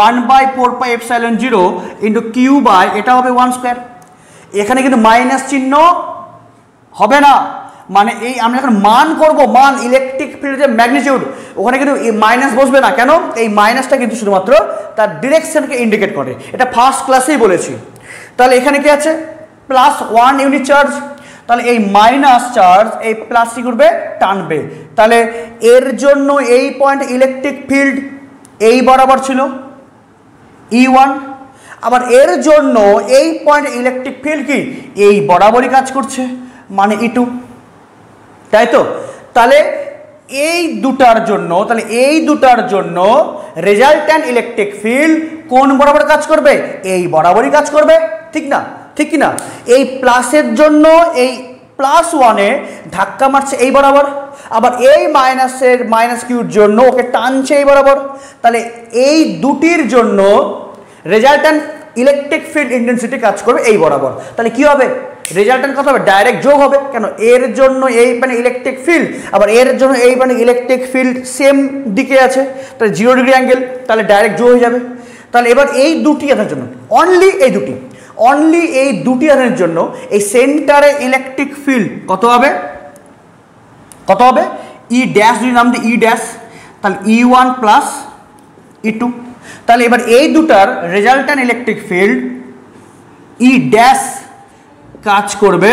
1 by 4 pi epsilon 0 into q by এটা হবে 1 স্কয়ার এখানে কিন্তু মাইনাস চিহ্ন হবে না মানে এই আমরা যখন মান করব মান ইলেকট্রিক ফিল্ডের ম্যাগনিটিউড ওখানে কিন্তু মাইনাস বসবে না কেন এই মাইনাসটা কিন্তু শুধুমাত্র তার ডিরেকশনকে ইন্ডিকেট করে এটা ফার্স্ট ক্লাসেই বলেছি তাহলে এখানে কি আছে প্লাস 1 ইউনিট চার্জ তাহলে এই মাইনাস চার্জ এই প্লাসটি করবে টানবে তাহলে এর জন্য এই পয়েন্ট ইলেকট্রিক ফিল্ড এই বরাবর ছিল E1 আবার এর জন্য এই পয়েন্ট ইলেকট্রিক ফিল্ড কি এই বরাবরই কাজ করছে মানে E2 তাই তো তাহলে এই দুটার জন্য রেজাল্ট্যান্ট ইলেকট্রিক ফিল্ড কোন বরাবর কাজ করবে এই বরাবরই কাজ করবে ঠিক না ঠিক না এই প্লাসের জন্য এই প্লাস 1 এ ধাক্কা মারছে এই বরাবর আবার এই মাইনাসের মাইনাস কিউর জন্য ওকে টানছে এই বরাবর তাহলে এই দুটির জন্য রেজাল্ট্যান্ট ইলেকট্রিক ফিল্ড ইনটেনসিটি কাজ করবে এই বরাবর তাহলে কি হবে রেজাল্ট্যান্ট কত হবে ডাইরেক্ট যোগ হবে কেন এর জন্য এই মানে ইলেকট্রিক ফিল্ড আবার এর জন্য এই মানে ইলেকট্রিক ফিল্ড সেম দিকে আছে তাহলে 0 ডিগ্রি অ্যাঙ্গেল তাহলে ডাইরেক্ট যোগ হয়ে যাবে তাহলে এবার এই দুটি আধানের জন্য অনলি এই দুটি আধানের জন্য এই সেন্টারে ইলেকট্রিক ফিল্ড কত হবে ই ড্যাশ যদি নাম দিই ই ড্যাশ তাহলে E1 প্লাস E2 তাহলে এবার এই দুটার রেজাল্ট্যান্ট ইলেকট্রিক ফিল্ড ই ড্যাশ কাজ করবে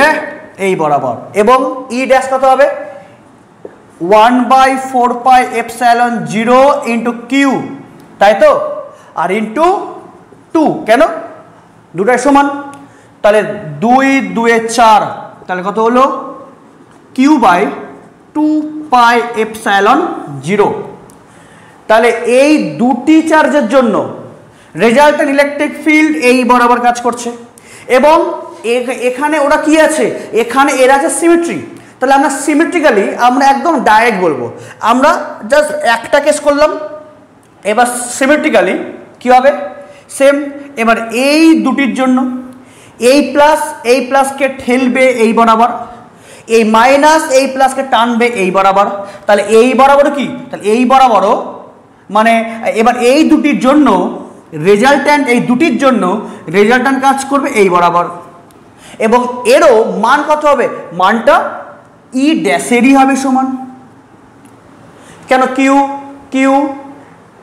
এই বরাবর এবং ই ড্যাশ কত হবে 1 by 4 pi epsilon 0 into q তাই তো আর ইন্টু 2 কেন দুটাই সমান তাহলে 2 2 4 তাহলে কত হলো কিউ বাই 2 পাই এপসাইলন 0 তাহলে এই দুটি চার্জের জন্য রেজাল্ট্যান্ট ইলেকট্রিক ফিল্ড এই বরাবর কাজ করছে এবং এখানে ওরা কি আছে এখানে এর আছে সিমেট্রি তাহলে আমরা সিমেট্রিক্যালি আমরা একদম ডাইরেক্ট বলবো আমরা জাস্ট একটা কেস করলাম এবার সিমেট্রিক্যালি কি হবে সেম এবার এই দুটির জন্য এই প্লাসকে ঠেলবে এই বরাবর এই মাইনাস এই প্লাসকে টানবে এই বরাবর তাহলে এই বরাবর কি তাহলে এই বরাবরও মানে এবার এই দুটির জন্য রেজাল্ট্যান্ট কাজ করবে এই বরাবর এবং এরও মান কত হবে মানটা ই ড্যাশেরই হবে সমান কেন কিউ কিউ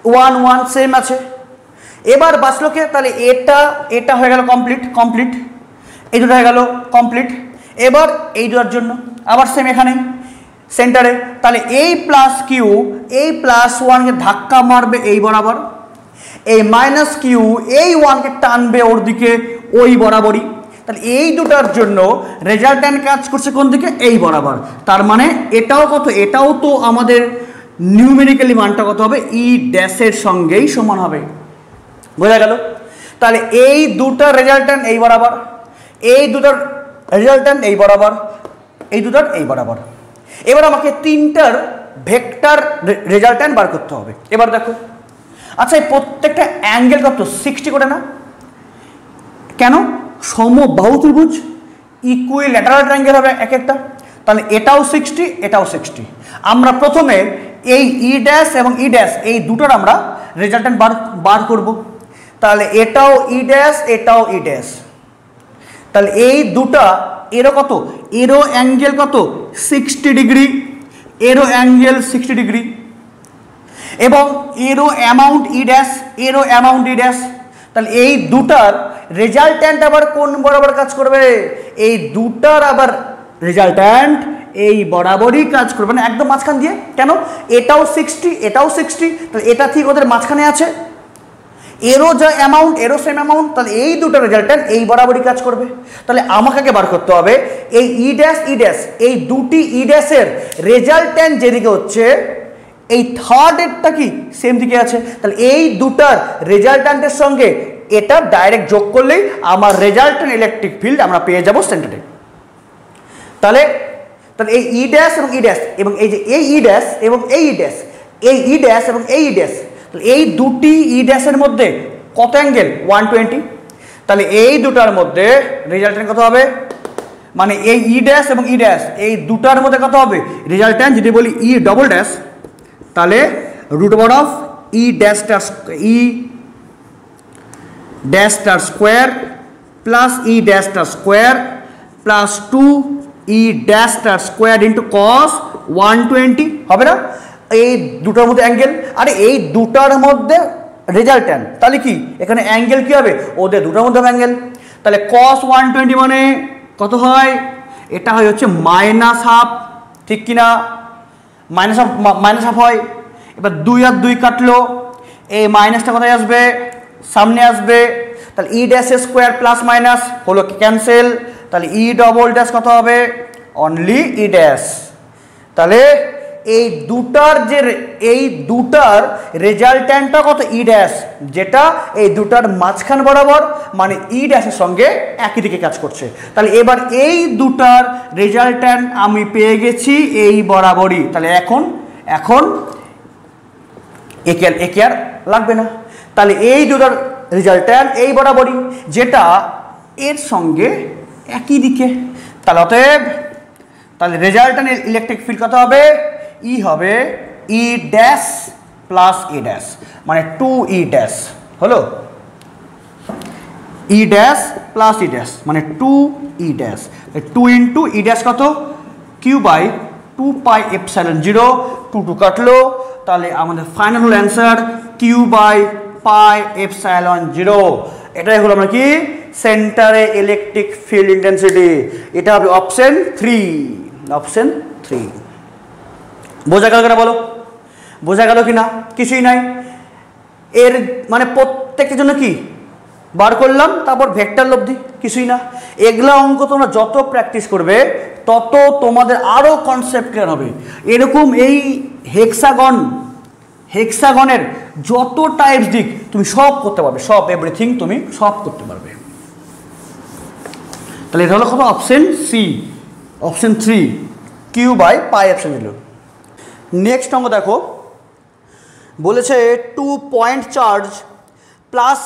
1 1 সেম আছে এবার বাঁচলো কে তাহলে এটা এটা হয়ে গেল কমপ্লিট এই দুটো হয়ে গেল কমপ্লিট এবার এই দুটার জন্য আবার সেম এখানে সেন্টারে তাহলে এই প্লাস কিউ এই প্লাস 1 কে ধাক্কা মারবে এই বরাবর এই মাইনাস কিউ এই 1 কে টানবে ওর দিকে ওই বরাবরই তাহলে এই দুটার জন্য রেজাল্ট্যান্ট কাজ করছে কোন দিকে এই বরাবর তার মানে এটাও কত এটাও তো আমাদের নিউমেরিক্যালি মানটা কত হবে ই ড্যাশের সঙ্গেই সমান হবে বোঝা গেল তাহলে এই দুটার রেজাল্ট্যান্ট এই বরাবর এই দুটার এই বরাবর এবার আমাকে তিনটার ভেক্টর রেজাল্ট্যান্ট বার করতে হবে। এবার দেখো, আচ্ছা এই প্রত্যেকটা অ্যাঙ্গেল কত 60 করে না, কেন? সমবাহু ত্রিভুজ, ইকুইল্যাটারাল ট্রায়াঙ্গেল হবে এক একটা, তাহলে এটাও 60 এটাও 60। আমরা প্রথমে এই ই ড্যাশ এবং ই ড্যাশ এই দুটোর আমরা রেজাল্ট্যান্ট বার করব, তাহলে এটাও ই ড্যাশ এটাও ই ড্যাশ, তাহলে এই দুটো এরও কত, এরও অ্যাঙ্গেল কত 60 ডিগ্রি, এরও অ্যাঙ্গেল 60 ডিগ্রি, এবং এরও অ্যামাউন্ট ই ড্যাশ এরও অ্যামাউন্ট ই ড্যাশ, তাহলে এই দুটার রেজাল্ট্যান্ট আবার কোন বরাবর কাজ করবে? এই দুটার আবার রেজাল্ট্যান্ট এই বরাবরই কাজ করবে, মানে একদম মাঝখান দিয়ে, কেন? এটাও 60 এটাও 60, তাহলে এটা ঠিক ওদের মাঝখানে আছে, এরও যা অ্যামাউন্ট এরও সেম অ্যামাউন্ট, তাহলে এই দুটো রেজাল্ট্যান্ট এই বরাবরই কাজ করবে। তাহলে আমাকে বার করতে হবে এই ই ড্যাশ এই দুটি ই ড্যাশের রেজাল্ট্যান্ট যেদিকে হচ্ছে এই থার্ড এরটা কি সেম দিকে আছে, তাহলে এই দুটার রেজাল্ট্যান্টের সঙ্গে এটা ডাইরেক্ট যোগ করলেই আমার রেজাল্ট্যান্ট ইলেকট্রিক ফিল্ড আমরা পেয়ে যাব সেন্টারে। তাহলে তাহলে এই ই ড্যাশ এবং ই ড্যাশ এবং এই যে এই ই ড্যাশ এবং এই ই ড্যাশ এই ই ড্যাশ এবং এই ই ড্যাশ, তাহলে এই দুটি ই ড্যাশের মধ্যে কত অ্যাঙ্গেল 120, তাহলে এই দুটার মধ্যে রেজাল্ট্যান্ট কত হবে, মানে এই ই ড্যাশ এবং ই ড্যাশ এই দুটার মধ্যে কত হবে রেজাল্ট্যান্ট, যদি বলি ই ডবল ড্যাশ তাহলে রুট ওভার অফ ই ড্যাশটার স্কোয়ার প্লাস ই ড্যাশটার স্কোয়ার প্লাস 2 ই ড্যাশটার স্কোয়ার ইন্টু কস 120 হবে না এই দুটার মধ্যে অ্যাঙ্গেল, আরে এই দুটার মধ্যে রেজাল্ট্যান্ট, তাহলে কি এখানে অ্যাঙ্গেল কি হবে ওদের দুটার মধ্যে অ্যাঙ্গেল, তাহলে কস 120 মানে কত হয়, এটা হয় হচ্ছে মাইনাস হাফ, ঠিক কিনা? মাইনাস হাফ হয়। এবার 2 আর 2 কাটলো, এই মাইনাসটা কোথায় আসবে, সামনে আসবে, তাহলে ই ড্যাশ স্কোয়ার প্লাস মাইনাস হলো কি ক্যান্সেল, তাহলে ই ডবল ড্যাশ কত হবে অনলি ই ড্যাশ, তাহলে এই দুটার যে এই দুটার রেজাল্ট্যান্টটা কত ই ড্যাশ, যেটা এই দুটার মাঝখান বরাবর মানে ই ড্যাশের সঙ্গে একই দিকে কাজ করছে, তাহলে এবার এই দুটার রেজাল্ট্যান্ট আমি পেয়ে গেছি এই বরাবরই, তাহলে এখন এখন একে আর লাগবে না, তাহলে এই দুটার রেজাল্ট্যান্ট এই বরাবরই যেটা এর সঙ্গে একই দিকে, তাহলে অতএব তাহলে রেজাল্ট্যান্ট ইলেকট্রিক ফিল্ড কত হবে, ই হবে ই ড্যাশ প্লাস ই ড্যাশ, মানে 2 ই ড্যাশ হলো ই ড্যাশ প্লাস ই ড্যাশ মানে 2 ই ড্যাশ, 2 ইন্টু ই ড্যাশ কত কিউ বাই 2 পাই এপসাইলন 0, 2 কাটলো, তাহলে আমাদের ফাইনাল হল answer q by pi epsilon 0। এটাই হলো আমরা কি সেন্টারে ইলেকট্রিক ফিল্ড ইন্টেন্সিটি, এটা হবে অপশন 3। বোঝা গেল কিনা বলো, বোঝা গেল কিনা? কিছুই নাই, এর মানে প্রত্যেকের জন্য কি বার করলাম, তারপর ভেক্টর লব্ধি, কিছুই না। এগুলা অঙ্ক তোমরা যত প্র্যাকটিস করবে তত তোমাদের আরও কনসেপ্ট ক্লিয়ার হবে। এরকম এই হেক্সাগনের যত টাইপস দিক তুমি সব করতে পারবে, সব এভরিথিং তুমি সব করতে পারবে। তাহলে এটা হলো কত option 3 q by pi epsilon 0। Next অঙ্ক দেখো, বলেছে 2 point charge plus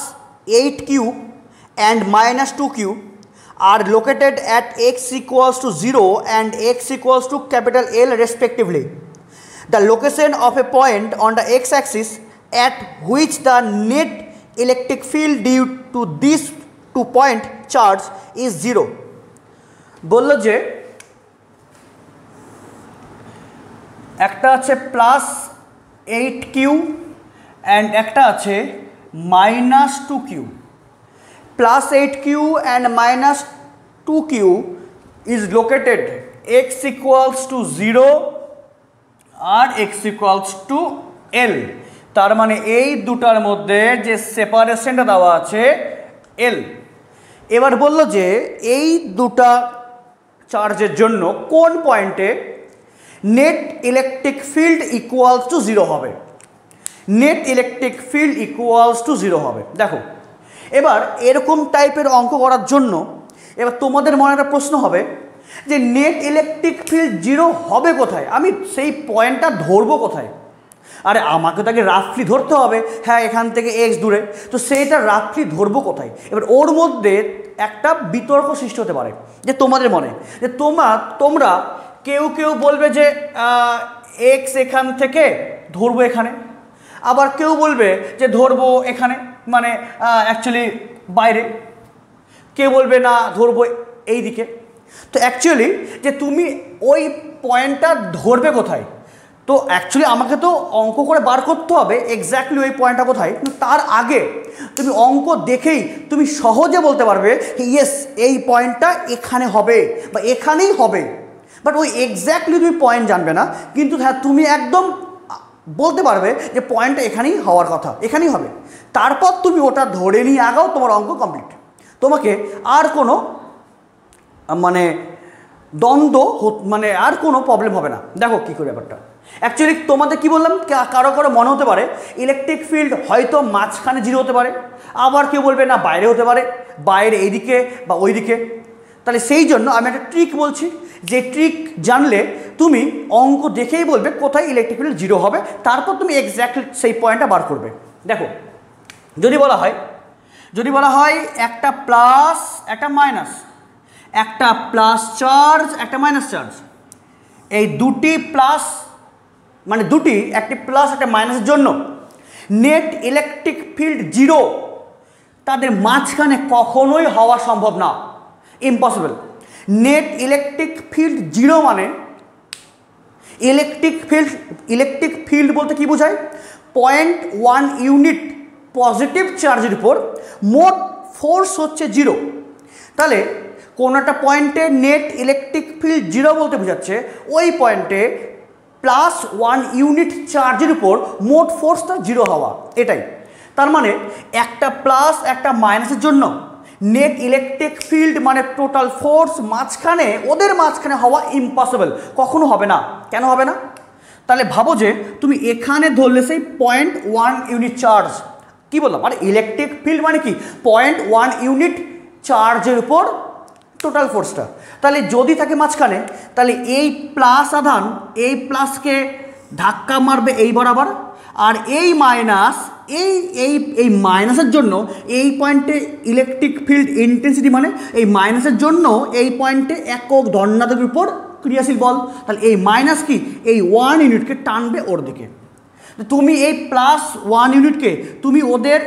8 q and minus 2 q R located at x equals to 0 and x equals to L respectively. The location of a point on the x-axis at which the net electric field due to this 2 point charge is 0। বললো যে একটা আছে plus 8 q and একটা আছে minus 2 q. Plus 8 q and minus 2 q is located x equals to 0 আর x equals to L, তার মানে এই দুটার মধ্যে যে সেপারেশনটা দেওয়া আছে L। এবার বললো যে এই দুটা চার্জের জন্য কোন পয়েন্টে net electric field equals to 0 হবে, net electric field equals to 0 হবে। দেখো এবার এরকম টাইপের অঙ্ক করার জন্য এবার তোমাদের মনে একটা প্রশ্ন হবে যে নেট ইলেকট্রিক ফিল্ড জিরো হবে কোথায়, আমি সেই পয়েন্টটা ধরবো কোথায়? আরে আমাকে তাকে রাফলি ধরতে হবে, হ্যাঁ এখান থেকে এক্স দূরে, তো সেইটা রাফলি ধরবো কোথায়? এবার ওর মধ্যে একটা বিতর্ক সৃষ্টি হতে পারে যে তোমাদের মনে যে তোমরা কেউ কেউ বলবে যে এক্স এখান থেকে ধরবো এখানে, আবার কেউ বলবে যে ধরবো এখানে মানে অ্যাকচুয়ালি বাইরে, কেউ বলবে না ধরবো এই দিকে। তো অ্যাকচুয়ালি যে তুমি ওই পয়েন্টটা ধরবে কোথায়, তো অ্যাকচুয়ালি আমাকে তো অঙ্ক করে বার করতে হবে এক্স্যাক্টলি ওই পয়েন্টটা কোথায়, কিন্তু তার আগে তুমি অঙ্ক দেখেই তুমি সহজে বলতে পারবে ইয়েস এই পয়েন্টটা এখানে হবে বা এখানেই হবে, বাট ওই এক্স্যাক্টলি তুমি পয়েন্ট জানবে না, কিন্তু হ্যাঁ তুমি একদম বলতে পারবে যে পয়েন্টটা এখানেই হওয়ার কথা, এখানেই হবে। তারপর তুমি ওটা ধরে নিয়ে আগাও, তোমার অঙ্ক কমপ্লিট, তোমাকে আর কোনো মানে দ্বন্দ্ব মানে আর কোনো প্রবলেম হবে না। দেখো কী করে ব্যাপারটা অ্যাকচুয়ালি তোমাদের কি বললাম, কারো কারো মনে হতে পারে ইলেকট্রিক ফিল্ড হয়তো মাঝখানে জিরো হতে পারে, আবার কেউ বলবে না বাইরে হতে পারে, বাইরে এইদিকে বা ওইদিকে। তাহলে সেই জন্য আমি একটা ট্রিক বলছি, যে ট্রিক জানলে তুমি অঙ্ক দেখেই বলবে কোথায় ইলেকট্রিক ফিল্ড জিরো হবে, তারপর তুমি এক্স্যাক্টলি সেই পয়েন্টটা বার করবে। দেখো যদি বলা হয় একটা প্লাস একটা মাইনাস, একটা প্লাস চার্জ একটা মাইনাস চার্জ, এই দুটি প্লাস মানে দুটি একটি প্লাস একটা মাইনাসের জন্য নেট ইলেকট্রিক ফিল্ড জিরো, তাদের মাঝখানে কখনোই হওয়া সম্ভব না, impossible. Net electric field zero মানে ইলেকট্রিক ফিল্ড বলতে কি বোঝায়, 0.1 ইউনিট পজিটিভ চার্জের উপর মোট ফোর্স হচ্ছে জিরো। তাহলে কোনো একটা পয়েন্টে নেট ইলেকট্রিক ফিল্ড জিরো বলতে বোঝাচ্ছে ওই পয়েন্টে +1 ইউনিট চার্জের উপর মোট ফোর্সটা জিরো হওয়া, এটাই। তার মানে একটা প্লাস একটা মাইনাসের জন্য নেট ইলেকট্রিক ফিল্ড মানে টোটাল ফোর্স মাঝখানে, ওদের মাঝখানে হওয়া ইম্পসিবল, কখনো হবে না। কেন হবে না? তাহলে ভাবো যে তুমি এখানে ধরলে সেই 0.1 ইউনিট চার্জ, কি বললাম মানে ইলেকট্রিক ফিল্ড মানে কি 0.1 ইউনিট চার্জের উপর টোটাল ফোর্সটা, তাহলে যদি থাকে মাঝখানে, তাহলে এই প্লাস আধান এই প্লাসকে ধাক্কা মারবে এই বরাবর, আর এই মাইনাস এই এই এই মাইনাসের জন্য এই পয়েন্টে ইলেকট্রিক ফিল্ড ইন্টেন্সিটি মানে এই মাইনাসের জন্য এই পয়েন্টে একক ধনাত্মকের উপর ক্রিয়াশীল বল, তাহলে এই মাইনাস কি এই 1 ইউনিটকে টানবে ওর দিকে। তুমি এই +1 ইউনিটকে তুমি ওদের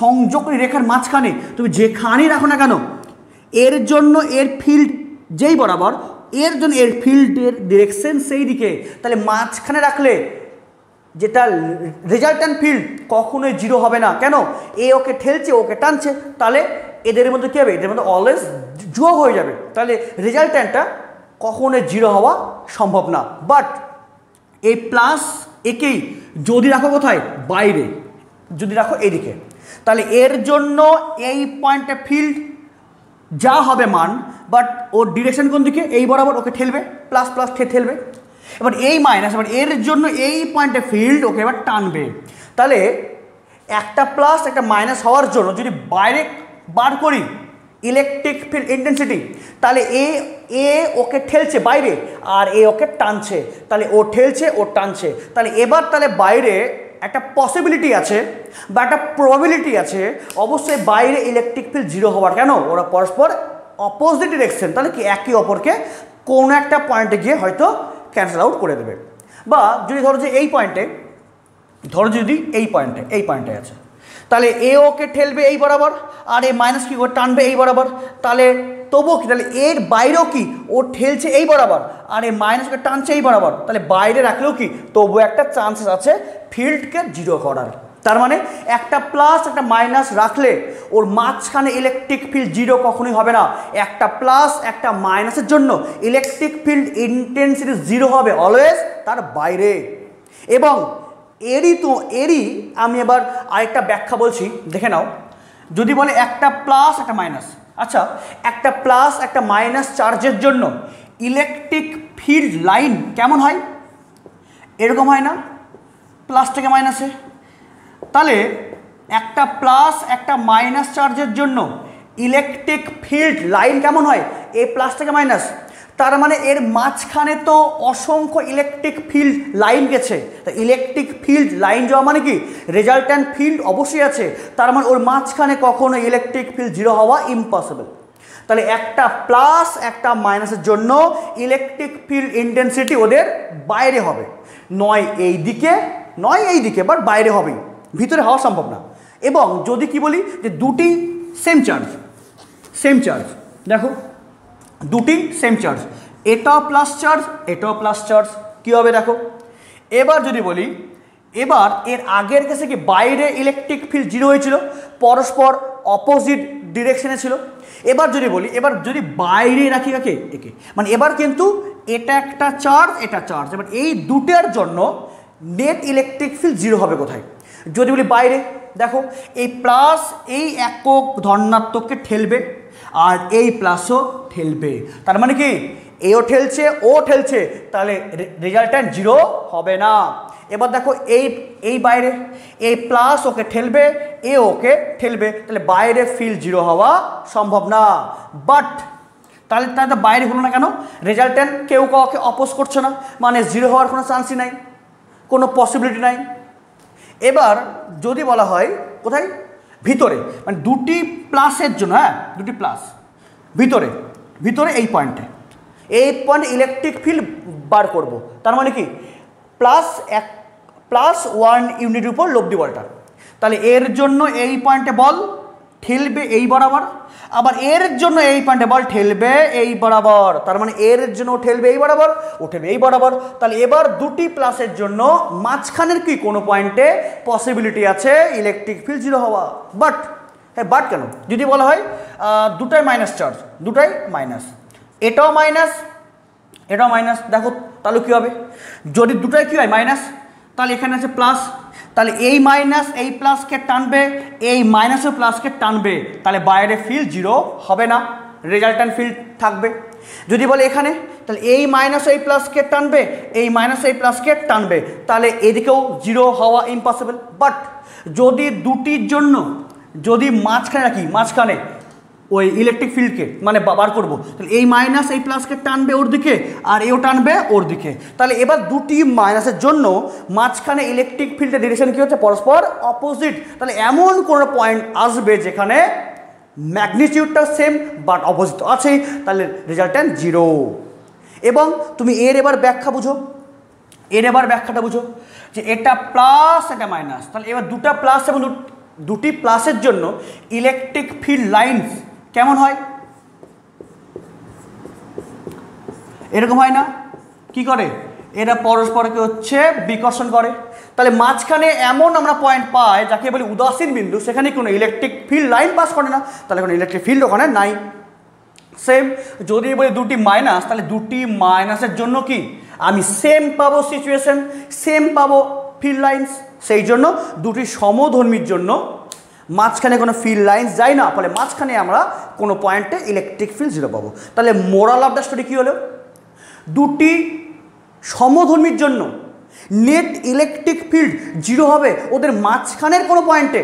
সংযোগ রেখার মাঝখানে তুমি যেখানেই রাখো না কেন, এর জন্য এর ফিল্ড যেই বরাবর, এর জন্য এর ফিল্ডের ডিরেকশন সেই দিকে, তাহলে মাঝখানে রাখলে যেটা রেজাল্ট্যান্ট ফিল্ড কখনোই জিরো হবে না। কেন? এ ওকে ঠেলছে ওকে টানছে, তাহলে এদের মধ্যে কী হবে, এদের মধ্যে অলওয়েজ যোগ হয়ে যাবে, তাহলে রেজাল্ট্যান্টটা কখনোই জিরো হওয়া সম্ভব না। বাট এই প্লাস একেই যদি রাখো কোথায় বাইরে, যদি রাখো এদিকে, তাহলে এর জন্য এই পয়েন্টে ফিল্ড যা হবে মান, বাট ওর ডিরেকশন কোন দিকে এই বরাবর ওকে ঠেলবে, ++ ঠেলবে। এবার এই মাইনাস এবার এর জন্য এই পয়েন্টে ফিল্ড ওকে এবার টানবে, তাহলে একটা প্লাস একটা মাইনাস হওয়ার জন্য যদি বাইরে বার করি ইলেকট্রিক ফিল্ড ইন্টেন্সিটি, তাহলে এ ওকে ঠেলছে বাইরে আর এ ওকে টানছে, তাহলে ও ঠেলছে ও টানছে, তাহলে এবার তাহলে বাইরে একটা পসিবিলিটি আছে বা একটা প্রবাবিলিটি আছে অবশ্যই বাইরে ইলেকট্রিক ফিল্ড জিরো হওয়ার। কেন? ওরা পরস্পর অপোজিট ডিরেকশন, তাহলে কি একে অপরকে কোনো একটা পয়েন্টে গিয়ে হয়তো ক্যান্সেল আউট করে দেবে। বা যদি ধরো যে এই পয়েন্টে এই পয়েন্টে আছে, তাহলে এ ওকে ঠেলবে এই বরাবর আর এ মাইনাস কি ওর টানবে এই বরাবর, তাহলে তবুও কি তাহলে এর বাইরেও কি ও ঠেলছে এই বরাবর আর এ মাইনাসকে টানছে এই বরাবর, তাহলে বাইরে রাখলেও কি তবুও একটা চান্সেস আছে ফিল্ডকে জিরো করার। তার মানে একটা প্লাস একটা মাইনাস রাখলে ওর মাঝখানে ইলেকট্রিক ফিল্ড জিরো কখনোই হবে না। একটা প্লাস একটা মাইনাসের জন্য ইলেকট্রিক ফিল্ড ইন্টেন্সিটি জিরো হবে অলওয়েজ তার বাইরে। এবং এরই আমি এবার আরেকটা ব্যাখ্যা বলছি, দেখে নাও। যদি বলে একটা প্লাস একটা মাইনাস, আচ্ছা একটা প্লাস একটা মাইনাস চার্জের জন্য ইলেকট্রিক ফিল্ড লাইন কেমন হয়, এরকম হয় না প্লাস থেকে মাইনাসে, তাহলে একটা প্লাস একটা মাইনাস চার্জের জন্য ইলেকট্রিক ফিল্ড লাইন কেমন হয়, এ প্লাস থেকে মাইনাস, तार माने एर माझखाने तो असंख्य इलेक्ट्रिक फील्ड लाइन गेछे। तो इलेक्ट्रिक फील्ड लाइन जाओया माने कि रेजल्टेंट फील्ड अवश्यई आछे, तार माने ओर माझखाने कखनो इलेक्ट्रिक फील्ड जिरो हवा इम्पसिबल। ताहले एकटा प्लस एकटा माइनासेर जोन्नो इलेक्ट्रिक फील्ड इंटेंसिटी ओदेर बाइरे होबे, नय एई दिके नय एई दिके, बाट बाइरे होबे, भितरे हওয়া सम्भव ना। एबं जोदि कि बोली जे दुटी सेम चार्ज देखो दुटी सेम चार्ज एटा प्लस चार्ज एटा प्लस चार्ज कि होबे देखो। एबार जोदि बोली एबार एर आगेर केसे कि बाइरे इलेक्ट्रिक फील्ड जिरो होयेछिलो, परस्पर अपोजिट डिरेक्शने छिलो। एबार जोदि बाइरे राखी काके एके माने एबार किन्तु एटा एकटा चार्ज एटा चार्ज, एबार एई दुटेर जोन्नो नेट इलेक्ट्रिक फील्ड जिरो होबे कोथाय? जोदि बोली बाइरे देखो ए प्लस ए एकक धनात्मक के ठेलबे और ए प्लसों ठेलबे, तार माने कि एओ ठेलछे ओ ठेलछे, ताहले रेजल्टेंट जिरो होबे ना। एबार देखो ए ए बाइरे ए प्लस ओके ठेलबे ए ओके ठेलबे, ताहले बाइरे फील्ड जिरो हवा सम्भव ना। बाट ताहले ता बाइरे हलो ना केन? रेजल्टेंट केउ काउके अपोज करछे ना, माने जिरो होवार कोनो चान्सই নাই, कोनो पसिबिलिटी নাই। এবার যদি বলা হয় কোথায় ভিতরে মানে দুটি প্লাসের জন্য, হ্যাঁ দুটি প্লাস ভিতরে ভিতরে এই পয়েন্ট ইলেকট্রিক ফিল্ড বার করব, তার মানে কি প্লাস 1 প্লাস 1 ইউনিটের উপর লব্ধি বলটা, তাহলে এর জন্য এই পয়েন্টে বল ঠেলবে এই বরাবর, আবার এর জন্য এই পয়েন্টে বল ঠেলবে এই বরাবর, তার মানে এর জন্য ঠেলবে এই বরাবর উঠবে এই বরাবর। তাহলে এবার দুটি প্লাসের জন্য মাঝখানের কি কোনো পয়েন্টে পসিবিলিটি আছে ইলেকট্রিক ফিল্ড জিরো হওয়া? বাট হ্যাঁ বাট কেন? যদি বলা হয় দুটাই মাইনাস চার্জ, দুটাই মাইনাস, এটাও মাইনাস এটাও মাইনাস, দেখো তাহলে কী হবে? যদি দুটাই কী হয় মাইনাস, তাহলে এখানে আছে প্লাস, তাহলে এই মাইনাস এই প্লাসকে টানবে এই মাইনাসের প্লাসকে টানবে, তাহলে বাইরে ফিল্ড জিরো হবে না, রেজাল্টেন্ট ফিল্ড থাকবে। যদি বলে এখানে তাহলে এই মাইনাস এই প্লাসকে টানবে এই মাইনাস এই প্লাসকে টানবে, তাহলে এদিকেও জিরো হওয়া ইম্পসিবল। বাট যদি দুটির জন্য যদি মাঝখানে রাখি মাঝখানে ওই ইলেকট্রিক ফিল্ডকে মানে বার করবো, তাহলে এই মাইনাস এই প্লাসকে টানবে ওর দিকে আর এও টানবে ওর দিকে, তাহলে এবার দুটি মাইনাসের জন্য মাঝখানে ইলেকট্রিক ফিল্ডের ডিরেকশন কী হচ্ছে? পরস্পর অপোজিট। তাহলে এমন কোনো পয়েন্ট আসবে যেখানে ম্যাগনিটিউডটা সেম বাট অপোজিট আছে, তাহলে রেজাল্টেন্ট জিরো। এবং তুমি এর এবার ব্যাখ্যা বুঝো, এর এবার ব্যাখ্যাটা বুঝো যে এটা প্লাস এটা মাইনাস, তাহলে এবার দুটা প্লাস এবং দুটি প্লাসের জন্য ইলেকট্রিক ফিল্ড লাইনস কেমন হয়? এরকম হয় না? কি করে? এরা পরস্পরকে হচ্ছে বিকর্ষণ করে। তাহলে মাঝখানে এমন আমরা পয়েন্ট পাই যাকে বলি উদাসীন বিন্দু, সেখানে কোনো ইলেকট্রিক ফিল্ড লাইন পাস করে না, তাহলে কোনো ইলেকট্রিক ফিল্ড ওখানে নাই। সেম যদি বলি দুটি মাইনাস, তাহলে দুটি মাইনাসের জন্য কি আমি সেম পাবো সিচুয়েশন, সেম পাবো ফিল্ড লাইনস, সেই জন্য দুটি সমধর্মীর জন্য মাঝখানে কোনো ফিল্ড লাইনস যায় না, ফলে মাঝখানে আমরা কোনো পয়েন্টে ইলেকট্রিক ফিল্ড জিরো পাবো। তাহলে মোরাল অফ দ্য স্টোরি কী হলো? দুটি সমধর্মীর জন্য নেট ইলেকট্রিক ফিল্ড জিরো হবে ওদের মাঝখানের কোনো পয়েন্টে,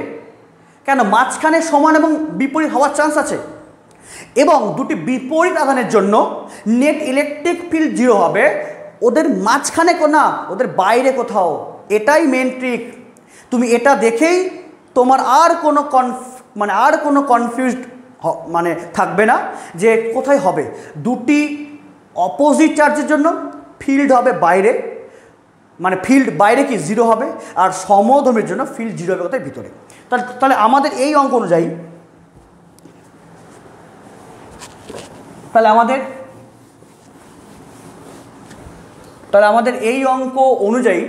কেন? মাঝখানে সমান এবং বিপরীত হওয়ার চান্স আছে, এবং দুটি বিপরীত আধানের জন্য নেট ইলেকট্রিক ফিল্ড জিরো হবে ওদের মাঝখানে না, ওদের বাইরে কোথাও। এটাই মেন ট্রিক। তুমি এটা দেখেই তোমার আর কোনো মানে আর কোনো কনফিউজড মানে থাকবে না যে কোথায় হবে। দুটি অপোজিট চার্জের জন্য ফিল্ড হবে বাইরে, মানে ফিল্ড বাইরে কি জিরো হবে, আর সমধর্মীর জন্য ফিল্ড জিরো হবে কোথায়? ভিতরে। তাহলে আমাদের এই অঙ্ক অনুযায়ী তাহলে আমাদের এই অঙ্ক অনুযায়ী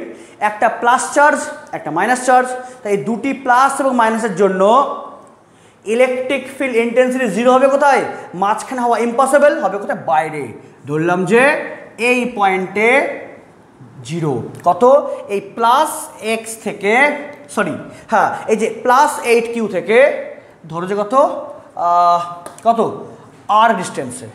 একটা প্লাস চার্জ একটা মাইনাস চার্জ, তাই এই দুটি প্লাস এবং মাইনাসের জন্য ইলেকট্রিক ফিল্ড ইন্টেন্সিটি জিরো হবে কোথায়? মাঝখানে হওয়া ইম্পসিবল, হবে কোথায়? বাইরে। ধরলাম যে এই পয়েন্টে জিরো, কত? এই প্লাস এক্স থেকে সরি হ্যাঁ এই যে প্লাস 8 কিউ থেকে ধরো যে কত কত আর ডিস্টেন্সে,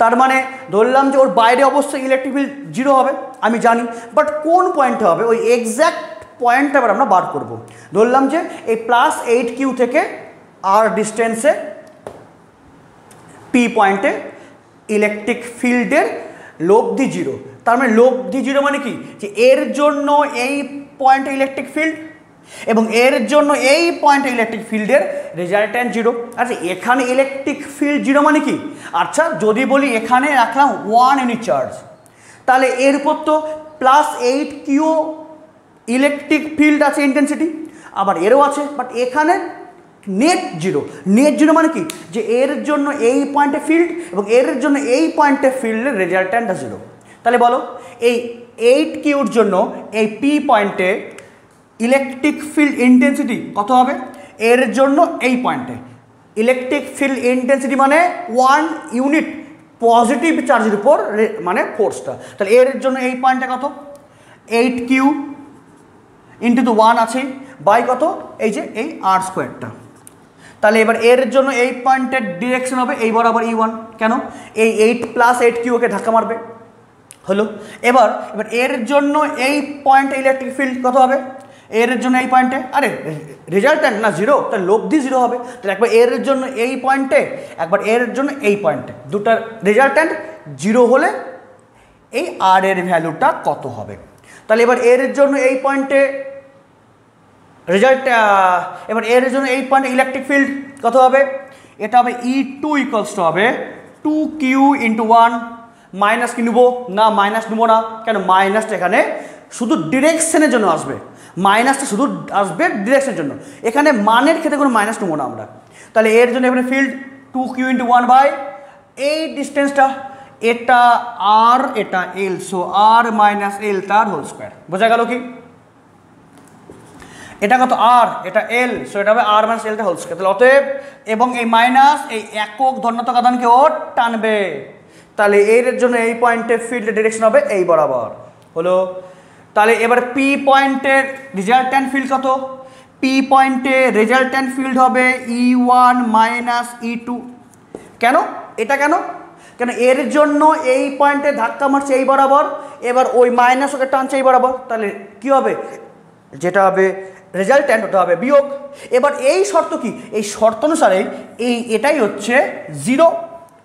তার মানে ধরলাম যে ওর বাইরে অবশ্যই ইলেকট্রিক ফিল্ড জিরো হবে আমি জানি, বাট কোন পয়েন্টে হবে ওই এক্স্যাক্ট পয়েন্টটা এবার আমরা বার করব। ধরলাম যে এই প্লাস 8 কিউ থেকে আর ডিস্টেন্সে পি পয়েন্টে इलेक्ट्रिक फिल्डर लब्धि जिरो तार माने लब्धि जिरो माने कि जे एर जोन्नो एई पॉइंट इलेक्ट्रिक फिल्ड এবং এর জন্য এই পয়েন্ট ইলেকট্রিক ফিল্ডের রেজাল্ট্যান্ট জিরো। আচ্ছা এখানে ইলেকট্রিক ফিল্ড জিরো মানে কি? আচ্ছা যদি বলি এখানে রাখলাম 1 ইউনিট চার্জ, তাহলে এর উপর তো প্লাস 8 কিউ ইলেকট্রিক ফিল্ড আছে ইন্টেন্সিটি, আবার এরও আছে, বাট এখানে নেট জিরো। নেট জিরো মানে কি যে এর জন্য এই পয়েন্টে ফিল্ড এবং এর জন্য এই পয়েন্টে ফিল্ডের রেজাল্ট্যান্ট জিরো। তাহলে বলো এই 8 কিউর জন্য এই পি পয়েন্টে इलेक्ट्रिक फिल्ड इंटेंसिटी कत होबे? एर जोन्नो एई पॉइंटे इलेक्ट्रिक फिल्ड इंटेंसिटी माने 1 यूनिट पजिटिव चार्जेर उपर माने फोर्सटा, ताहले एर जोन्नो एई पॉइंटे कत 8 किउ इनटू द 1 आछे बाई कत एई जे एई आर स्क्वायरटा। ताहले एबार एर जोन्नो एई पॉइंटेर डायरेक्शन होबे एई बराबर ई1, केन एई 8 प्लस 8 किउ के धक्का मारबे हलो। एबार एबार एर जोन्नो एई पॉइंट इलेक्ट्रिक फिल्ड कत होबे? एर जोन्नो एई पॉइंटे अरे रेजाल्टैंट ना जिरो, तो लब्धि जिरो होबे। तो एक बार एर जोन्नो एई पॉइंटे एक बार एर जोन्नो एई पॉइंटे दुटार रेजाल्टैंट जिरो होले एई आर एर भ्यालुटा कत होबे? ताहले एबार एर जोन्नो एई पॉइंटे रेजाल्ट एबार एर जोन्नो एई पॉइंटे इलेक्ट्रिक फिल्ड कत होबे? एटा होबे ई2 इक्वल्स टू होबे 2q इनटू 1 माइनस कि नेब ना माइनस नेब ना, केन माइनसटा एखाने शुधु डिरेक्शनेर जोन्नो आसबे, माइनसটা শুধু আসবে ডিরেকশনের জন্য, এখানে মানের ক্ষেত্রে কোনো মাইনাস নেব না আমরা। তাহলে এর জন্য এখানে ফিল্ড 2q ইনটু 1 বাই এই ডিসটেন্সটা, এটা আর এটা এল, সো আর মাইনাস এল তার হোল স্কয়ার। বোঝা গেল কি এটা কত আর এটা এল, সো এটা হবে আর মাইনাস এল তার হোল স্কয়ার। তাহলে অতএব এবং এই মাইনাস এই একক ধনাত্মক আধানকে ও টানবে, তাহলে এর জন্য এই পয়েন্টে ফিল্ডের ডিরেকশন হবে এই বরাবর হলো। তাহলে এবার পি পয়েন্টের রেজাল্ট্যান্ট ফিল্ড কত? পি পয়েন্টে রেজাল্ট্যান্ট ফিল্ড হবে ই1 মাইনাস ই2, কেন এটা কেন কেন এর জন্য এই পয়েন্টে ধাক্কা মারছে এই বরাবর, এবার ওই মাইনাস ওকে টানছে এই বরাবর, তাহলে কি হবে যেটা হবে রেজাল্ট্যান্ট ওটা হবে বিয়োগ। এবার এই শর্ত কি? এই শর্ত অনুসারে এই এটাই হচ্ছে জিরো।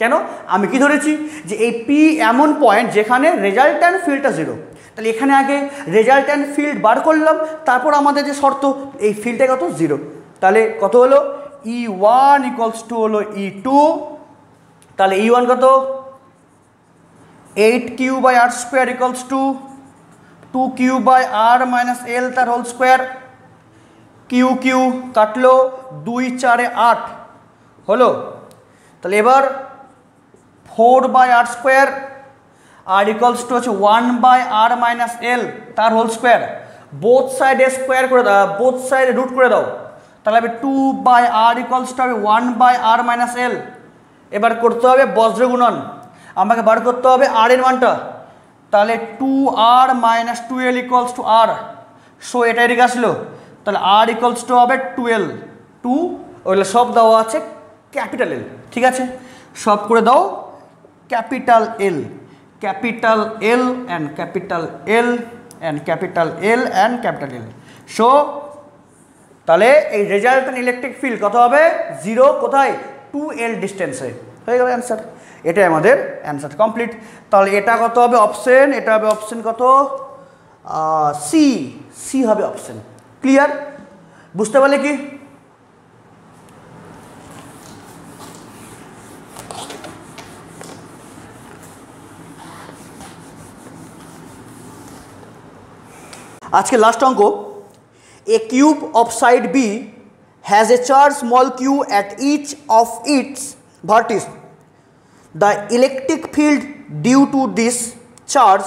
কেন আমি কি ধরেছি যে এই পি এমন পয়েন্ট যেখানে রেজাল্ট্যান্ট ফিল্ডটা জিরো। তাহলে এখানে আগে রেজাল্ট্যান্ট ফিল্ড বার করলাম, তারপর আমাদের যে শর্ত এই ফিল্ডটা কত জিরো। তাহলে কত হলো ই1 ইকুয়ালস টু হলো ই2, তাহলে ই1 কত 8q by R square equals to 2q by r minus এল তার হোল স্কোয়ার, কিউ কিউ কাটলো 2 4 8 হলো। তাহলে এবার 4 by R square r equals to 1 by r minus l तार whole square, both side square कर दाओ, बोथ साइड रूट कर दाओ, ताहले अभी 2 by r equals to 1 by r minus l। एबार करते होबे वज्र गुणन, आमाके बार करते होबे r एर मानटा, ताहले 2r minus 2l equals to r, सो एटा एदिके आसलो, ताहले r equals to होबे 2l, 2 ओइला सब दाओ आछे कैपिटल l, ठीक आछे सब करे दाओ capital l, capital l and capital l and capital l and capital l. So ताले रेजल्टेंट इलेक्ट्रिक फील्ड कत होबे जिरो, कोथाय 2l डिस्टेंसे हয়ে গেল आंसर। এটাই আমাদের आंसर কমপ্লিট। তাহলে এটা কত হবে অপশন, এটা হবে অপশন কত সি, সি হবে অপশন। ক্লিয়ার? বুঝতে পারলে কি? आज के लास्ट अंक, a cube of side b has a charge small q at each of its vertices, the electric field due to this charge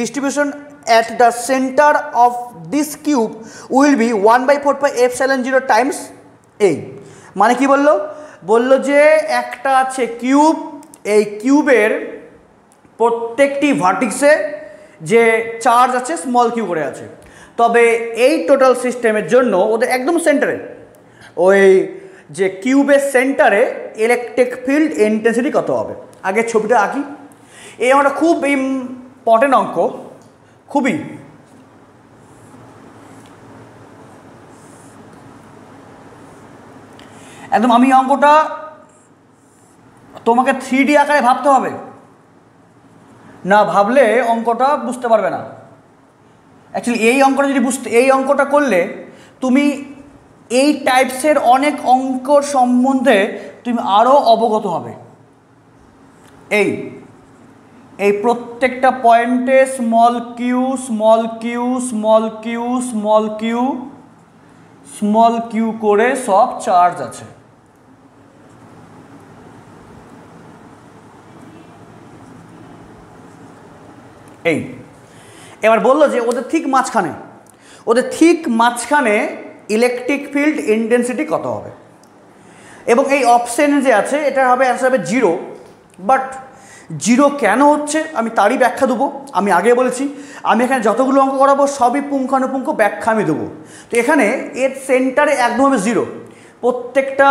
distribution at the centre of this cube will be 1/4πε0 times a. माने कि बोलो बोलो जे एकटा आछे cube, ए क्यूबेर प्रत्येकटी वर्टिक्से जे चार्ज आछे स्मॉल क्यू करे आछे, তবে এই টোটাল সিস্টেমের জন্য ওদের একদম সেন্টারে ওই যে কিউবের সেন্টারে ইলেকট্রিক ফিল্ড ইন্টেন্সিটি কত হবে? আগে ছবিটা আঁকি। এই অঙ্কটা খুব ইম্পর্টেন্ট অঙ্ক, খুবই। একদম আমি অঙ্কটা তোমাকে 3D আকারে ভাবতে হবে। ना भावले अंकटा बुझते पारबे ना। एक्चुअली ये अंकटा जो बुझते ये अंकटा करले तुमी ये टाइप्सर अनेक अंक सम्बन्धे तुम आरो अवगत होबे। प्रत्येकटा पॉइंटे small q small q small q small q small q करे सब चार्ज आछे। एबार बोलो जे ओদের ठीक माछखाने इलेक्ट्रिक फील्ड इंटेंसिटी कत होबे एबं एई अपशन जे आछे एटार होबे आंसर होबे जिरो। बाट जिरो केन होच्छे आमी तारई व्याख्या देबो। आमी आगे बोलेছি आमी एखाনে যতগুলো অঙ্ক করাবো সবই পুঙ্খানুপুঙ্খ ব্যাখ্যা আমি দেবো। তো এখানে এর সেন্টারে একদম হবে জিরো, প্রত্যেকটা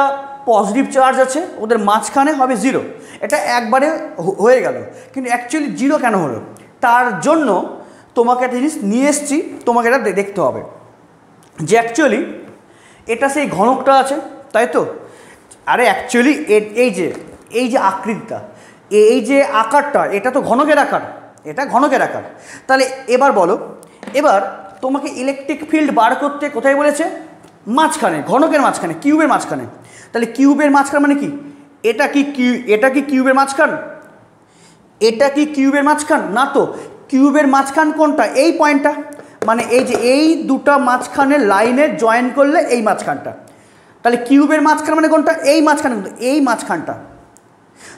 পজিটিভ চার্জ আছে ওদের মাঝখানে হবে জিরো। এটা একবারে হয়ে গেল, কিন্তু অ্যাকচুয়ালি জিরো কেন হলো তার জন্য তোমাকে একটা জিনিস নিয়ে এসেছি, তোমাকে এটা দেখতে হবে যে অ্যাকচুয়ালি এটা সেই ঘনকটা আছে তাই তো। আরে অ্যাকচুয়ালি এই যে আকৃতিটা এই যে আকারটা এটা তো ঘনকের আকার, এটা ঘনকের আকার। তাহলে এবার বলো, এবার তোমাকে ইলেকট্রিক ফিল্ড বার করতে কোথায় বলেছে? মাঝখানে, ঘনকের মাঝখানে, কিউবের মাঝখানে। তাহলে কিউবের মাঝখান মানে কি? এটা কি কিউবের মাঝখান? এটা কি কিউবের মাঝখান? না তো। কিউবের মাঝখান কোনটা? এই পয়েন্টটা, মানে এই যে এই দুটো মাঝখানের লাইনে জয়েন করলে এই মাঝখানটা। তাহলে কিউবের মাঝখান মানে কোনটা? এই মাঝখানে, এই মাঝখানটা।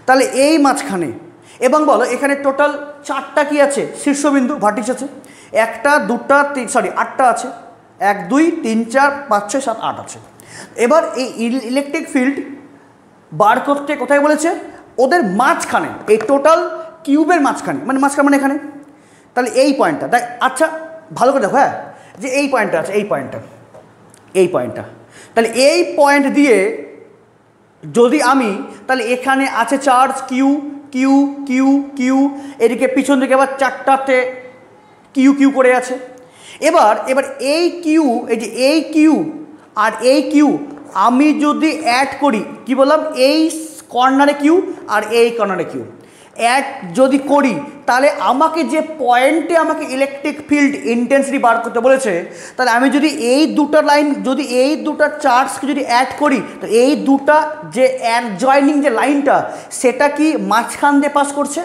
তাহলে এই মাঝখানে, এবং বলো এখানে টোটাল চারটা কি আছে শীর্ষবিন্দু ভার্টিক্স আছে? একটা দুটো তিন, সরি আটটা আছে, 1 2 3 4 5 6 7 8 আছে। এবার এই ইলেকট্রিক ফিল্ড বার করতে কোথায় বলেছে? ওদের মাঝখানে, এই টোটাল কিউবের মাঝখানে, মানে মাঝখানে মানে এখানে। তাহলে এই পয়েন্টটা, তাই আচ্ছা ভালো করে দেখো হ্যাঁ, যে এই পয়েন্টটা আছে, এই পয়েন্টটা তাহলে এই পয়েন্ট দিয়ে যদি আমি, তাহলে এখানে আছে charge q q q q, এদিকে পিছন দিকে আবার চারটাতে কিউ কিউ করে আছে। এবার এই কিউ, এই যে এই কিউ আর এই কিউ আমি যদি অ্যাড করি, কি বললাম, এই কর্নারে কিউ আর এই কর্নারে কিউ অ্যাড যদি করি, তাহলে আমাকে যে পয়েন্টে আমাকে ইলেকট্রিক ফিল্ড ইন্টেন্সিটি বার করতে বলেছে, তাহলে আমি যদি এই দুটো লাইন, যদি এই দুটো চার্জকে যদি অ্যাড করি, তো এই দুটো যে অ্যাডজয়েনিং যে লাইনটা সেটা কি মাঝখান দিয়ে পাস করছে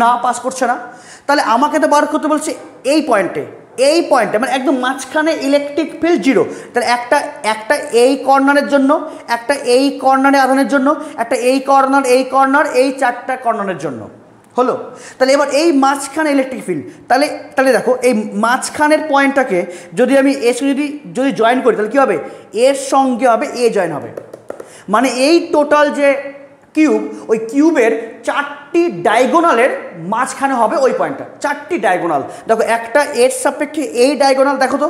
না? পাস করছে না। তাহলে আমাকে তো বার করতে বলছে এই পয়েন্টে, এই পয়েন্টে মানে একদম মাঝখানে ইলেকট্রিক ফিল্ড জিরো। তাহলে একটা এই কর্নারের জন্য, একটা এই কর্নারে আধানের জন্য, একটা এই কর্নার, এই কর্নার, এই চারটা কর্নারের জন্য হলো। তাহলে এবার এই মাঝখানে ইলেকট্রিক ফিল্ড, তাহলে দেখো এই মাঝখানের পয়েন্টটাকে যদি আমি এর সঙ্গে যদি জয়েন করি, তাহলে কী হবে? এর সঙ্গে হবে এ জয়েন হবে, মানে এই টোটাল যে কিউব, ওই কিউবের চারটি ডায়াগোনালের মাঝখানে হবে ওই পয়েন্টটা। চারটি ডায়াগোনাল দেখো, একটা এর সাপেক্ষে এই ডায়াগোনাল দেখো তো,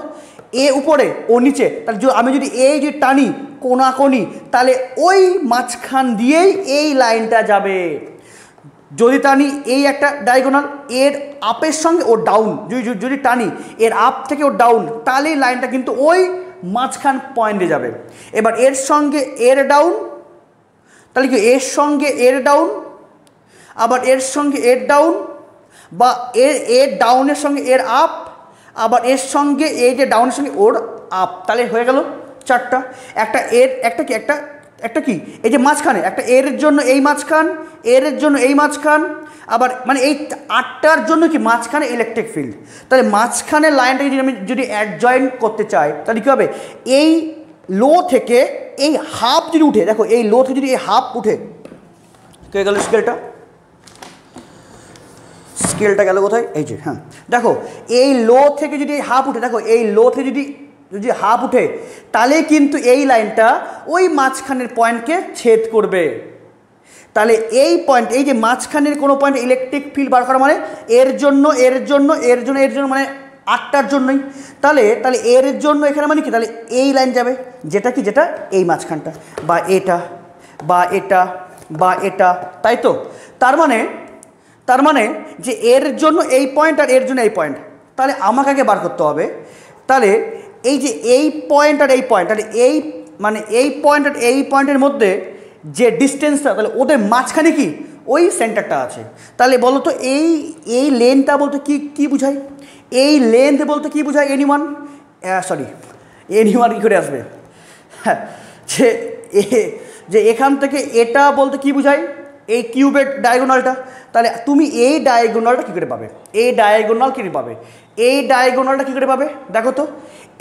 এ উপরে ও নিচে। তাহলে আমি যদি এই যে টানি কোনাকোনি, তাহলে ওই মাঝখান দিয়েই এই লাইনটা যাবে। যদি টানি এই একটা ডায়াগোনাল এর আপের সঙ্গে ও ডাউন, যদি টানি এর আপ থেকে ও ডাউন, তাহলে লাইনটা কিন্তু ওই মাঝখান পয়েন্টে যাবে। এবার এর সঙ্গে এর ডাউন, তাহলে কি এর সঙ্গে এর ডাউন, আবার এর সঙ্গে এর ডাউন, বা এর ডাউনের সঙ্গে এর আপ, আবার এর সঙ্গে এই যে ডাউনের সঙ্গে ওর আপ। তাহলে হয়ে গেল চারটা। একটা এর, একটা কি, একটা কি এই যে মাঝখানে, একটা এর জন্য এই মাঝখান, এর জন্য এই মাঝখান, আবার মানে এই আটটার জন্য কি মাঝখানে ইলেকট্রিক ফিল্ড। তাহলে মাঝখানে লাইনটাকে যদি আমি অ্যাডজয়েন্ট করতে চাই, তাহলে কী হবে? এই লো থেকে এই হাফ যদি উঠে, দেখো এই লো থেকে যদি এই হাফ উঠে, কে গেল স্কেলটা? স্কেলটা গেল কোথায়? এই যে, হ্যাঁ দেখো এই লো থেকে যদি এই হাফ উঠে, দেখো এই লো থেকে যদি হাফ উঠে, তাহলে কিন্তু এই লাইনটা ওই মাঝখানের পয়েন্টকে ছেদ করবে। তাহলে এই পয়েন্ট, এই যে মাঝখানের কোনো পয়েন্ট ইলেকট্রিক ফিল্ড বার করা মানে এর জন্য, এর জন্য, এর জন্য, এর জন্য, মানে আটটার জন্যই। তাহলে এর জন্য এখানে মানে কি, তাহলে এই লাইন যাবে, যেটা কি, যেটা এই মাঝখানটা, বা এটা, বা এটা, বা এটা, তাই তো। তার মানে যে এর জন্য এই পয়েন্ট আর এর জন্য এই পয়েন্ট, তাহলে আমাকে আগে বার করতে হবে। তাহলে এই যে এই পয়েন্ট আর এই পয়েন্ট, তাহলে এই মানে এই পয়েন্ট আর এই পয়েন্টের মধ্যে যে ডিস্টেন্সটা, তাহলে ওদের মাঝখানে কি ওই সেন্টারটা আছে। তাহলে বলো তো এই এই লেন্থটা বলতে কি কি বোঝায়? এই লেন্থ বলতে কি বোঝায়? এনিওয়ান সরি এনিওয়ান কি করে আসবে? হ্যাঁ, যে এখান থেকে এটা বলতে কি বোঝায়? এই কিউবের ডায়াগোনালটা। তাহলে তুমি এই ডায়াগোনালটা কী করে পাবে? এই ডায়াগোনাল কী করে পাবে? এই ডায়াগোনালটা কী করে পাবে? দেখো তো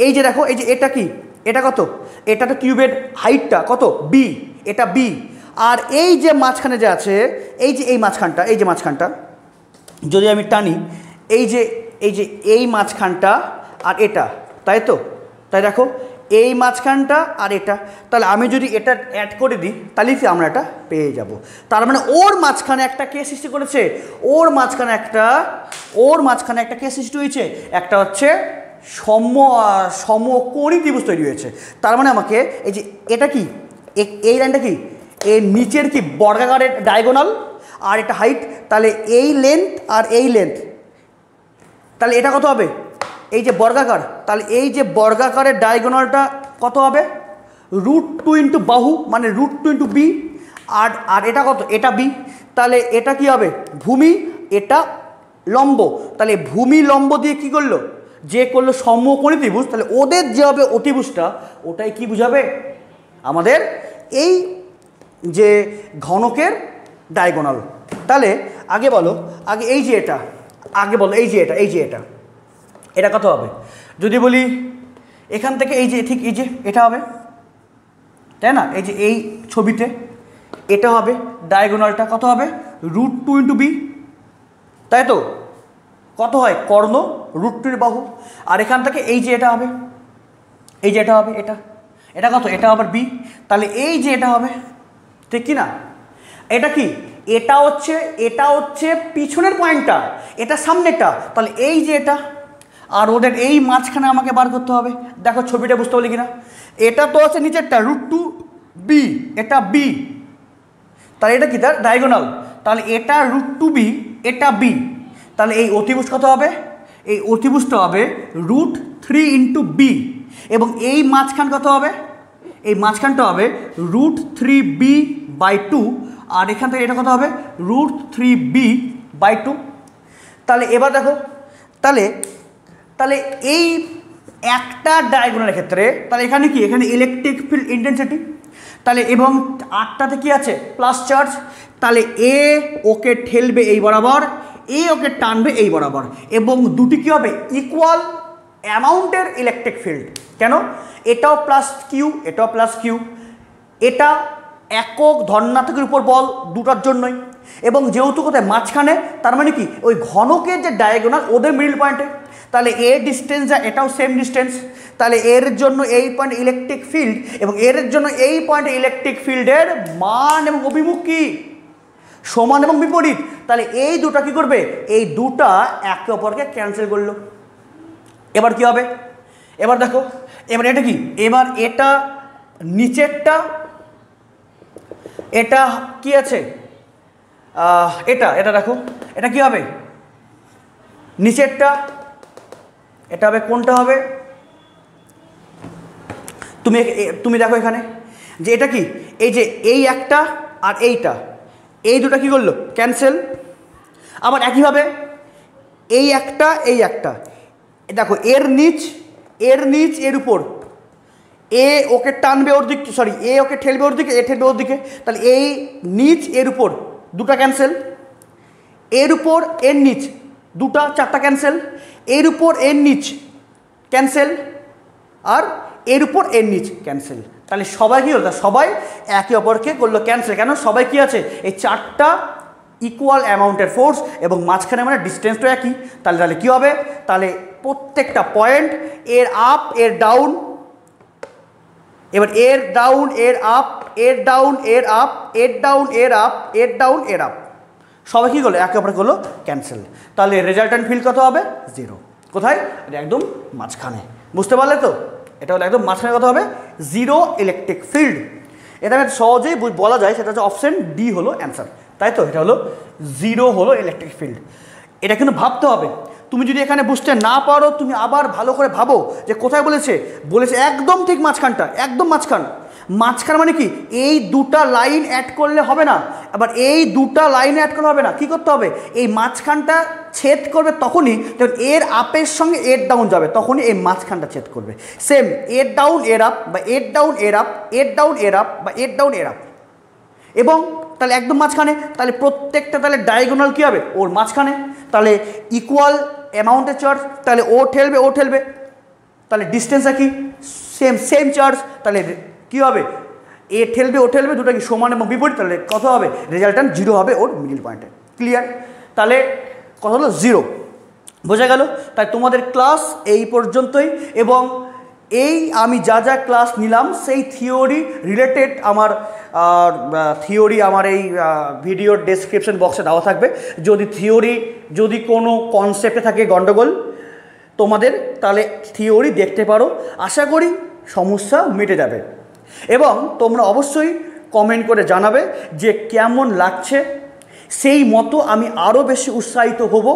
এই যে দেখো এই যে এটা কি, এটা কত? এটা তো কিউবের হাইটটা কত? বি, এটা বি। আর এই যে মাঝখানে যে আছে এই যে এই মাঝখানটা, এই যে মাঝখানটা যদি আমি টানি এই যে এই মাঝখানটা আর এটা, তাই তো? তাই দেখো এই মাঝখানটা আর এটা, তাহলে আমি যদি এটা অ্যাড করে দিই তাহলে কি আমরা এটা পেয়ে যাব। তার মানে ওর মাঝখানে একটা কে সৃষ্টি করেছে? ওর মাঝখানে একটা কে সৃষ্টি হয়েছে? একটা হচ্ছে সমকোণী ত্রিভুজ তৈরি হয়েছে। তার মানে আমাকে এই যে এটা কি, এই লাইনটা কি, এর নিচের কি বর্গাকারের ডায়াগোনাল আর এটা হাইট, তাহলে এই লেন্থ আর এই লেন্থ, তাহলে এটা কত হবে? এই যে বর্গাকার, তাহলে এই যে বর্গাকারের ডায়াগোনালটা কত হবে? √2 ইন্টু বাহু মানে √2 ইন্টু বি। আর এটা কত? এটা বি। তাহলে এটা কি হবে? ভূমি, এটা লম্ব। তাহলে ভূমি লম্ব দিয়ে কি করলো? যে করলো সমকোণী ত্রিভুজ। তাহলে ওদের যে হবে অতিভুজটা, ওটাই কি বুঝাবে? আমাদের এই যে ঘনকের ডায়াগোনাল। তাহলে আগে বলো, আগে এই যে এটা, আগে বলো এই যে এটা, এটা কত হবে? যদি বলি এখান থেকে এই যে ঠিক এই যে এটা হবে, তাই না? এই যে এই ছবিতে এটা হবে, ডায়াগোনালটা কত হবে? √2 ইন্টু বি, তাই তো? কত হয়? কর্ণ √2 এর বাহু। আর এখান থেকে এই যে এটা হবে, এটা কত? এটা আবার বি। তাহলে এই যে এটা হবে, ঠিক কি না? এটা কি? এটা হচ্ছে পিছনের পয়েন্টটা, এটা সামনেরটা। তাহলে এই যে এটা আর ওদের এই মাঝখানে আমাকে বার করতে হবে। দেখো ছবিটা বুঝতে পারলি কিনা? এটা তো আছে নিচেরটা √2 বি, এটা বি। তাহলে এটা কি? তার ডায়াগোনাল। তাহলে এটা √2 বি, এটা বি। তাহলে এই অতিভুজ কত হবে? এই অতিভুজটা হবে √3 ইন্টু বি। এবং এই মাঝখান কত হবে? এই মাঝখানটা হবে √3b/2। আর এখান থেকে এটা কত হবে? √3b/2। তাহলে এবার দেখো, তাহলে এই একটা ডায়াগোনালের ক্ষেত্রে তাহলে এখানে কি? এখানে ইলেকট্রিক ফিল্ড ইন্টেন্সিটি, তাহলে এবং 8টাতে কি আছে? Plus charge. তাহলে এ ওকে ঠেলবে এই বরাবর, এ ওকে টানবে এই বরাবর, এবং দুটি কি হবে? ইকুয়াল অ্যামাউন্টের ইলেকট্রিক ফিল্ড। কেন? এটাও প্লাস কিউ, এটাও প্লাস কিউ। এটা একক ধনাত্মকের উপর বল, দুটার জন্যই। এবং যেহেতু কোথায়? মাঝখানে। তার মানে কি? ওই ঘনকের যে ডায়াগোনাল ওদের মিডল পয়েন্টে। তাহলে এ ডিস্টেন্স যা, এটাও সেম ডিস্টেন্স। তাহলে এর জন্য এই পয়েন্ট ইলেকট্রিক ফিল্ড, এবং এর জন্য এই পয়েন্ট ইলেকট্রিক ফিল্ডের মান এবং অভিমুখ কি? সমান এবং বিপরীত। তাহলে এই দুটা কি করবে? এই দুটা একে অপরকে ক্যান্সেল করলো। এবার কি হবে? এবার দেখো, এবার এটা কি? এবার এটা নিচেরটা, এটা কি আছে? এটা এটা দেখো, এটা কি হবে? নিচেরটা, এটা হবে কোনটা হবে? তুমি দেখো এখানে যে এটা কি? এই যে এই একটা আর এইটা, এই দুটা কি করলো? ক্যান্সেল। আবার একইভাবে এই একটা, দেখো এর নিচ, এর উপর, এ ওকে টানবে ওর দিক, সরি এ ওকে ঠেলবে ওর দিকে, এ ঠেলবে ওর দিকে। তাহলে এই নিচ এর উপর দুটা ক্যান্সেল, এর উপর এর নিচ দুটা, চারটা ক্যান্সেল, এর উপর এর নিচ ক্যান্সেল, আর এর উপর এর নিচ ক্যান্সেল। তাহলে সবাই কী হলো? সবাই একে অপরকে করলো ক্যান্সেল। কেন? সবাই কি আছে? এই চারটা ইকুয়াল অ্যামাউন্টের ফোর্স, এবং মাঝখানে মানে ডিস্টেন্স তো একই। তাহলে কী হবে? তাহলে প্রত্যেকটা পয়েন্ট এর আপ এর ডাউন, এবার এর ডাউন এর আপ, এর ডাউন এর আপ, সবাই কী করলো? একে অপরে করলো ক্যান্সেল। তাহলে রেজাল্ট্যান্ট ফিল্ড কত হবে? 0। কোথায়? এটা একদম মাঝখানে। বুঝতে পারলে তো? এটা হলো একদম মাঝখানে কত হবে? 0 ইলেকট্রিক ফিল্ড। এটা আমি সহজেই বলা যায়, সেটা হচ্ছে অপশান ডি হলো অ্যান্সার, তাই তো? এটা হলো 0 হলো ইলেকট্রিক ফিল্ড। এটা কিন্তু ভাবতে হবে। তুমি যদি এখানে বুঝতে না পারো, তুমি আবার ভালো করে ভাবো যে কোথায় বলেছে। একদম ঠিক মাঝখানটা, একদম মাঝখান। মাঝখানে মানে কি এই দুটো লাইন অ্যাড করলে হবে না, আবার এই দুটো লাইন অ্যাড করলে হবে না, কি করতে হবে এই মাঝখানটা ছেদ করবে তখনই যখন এর আপের সঙ্গে এর ডাউন যাবে, তখনই এই মাঝখানটা ছেদ করবে। সেম এর ডাউন এর আপ বা এর ডাউন এর আপ, এর ডাউন এর আপ বা এর ডাউন এর আপ, এবং তাহলে একদম মাঝখানে, তাহলে প্রত্যেকটা তাহলে ডায়াগোনাল কী হবে ওর মাঝখানে, তাহলে ইকুয়াল অ্যামাউন্টের চার্জ, তাহলে ও ঠেলবে ও ঠেলবে, তাহলে ডিস্টেন্সটা কি সেম সেম চার্জ, তাহলে কী হবে এ ঠেলবে ও ঠেলবে দুটো কি সমান এবং বিপরীত, তাহলে কত হবে রেজাল্ট্যান্ট জিরো হবে ওর মিডিল পয়েন্টে। ক্লিয়ার? তাহলে কত হলো জিরো, বোঝা গেল? তাই তোমাদের ক্লাস এই পর্যন্তই, এবং এই আমি যা যা ক্লাস নিলাম সেই থিওরি রিলেটেড আমার থিওরি আমার এই ভিডিওর ডেসক্রিপশন বক্সে দেওয়া থাকবে। যদি থিওরি যদি কোনো কনসেপ্টে থাকে গণ্ডগোল তোমাদের, তাহলে থিওরি দেখতে পারো, আশা করি সমস্যা মিটে যাবে। এবং তোমরা অবশ্যই কমেন্ট করে জানাবে যে কেমন লাগছে, সেই মতো আমি আরও বেশি উৎসাহিত হব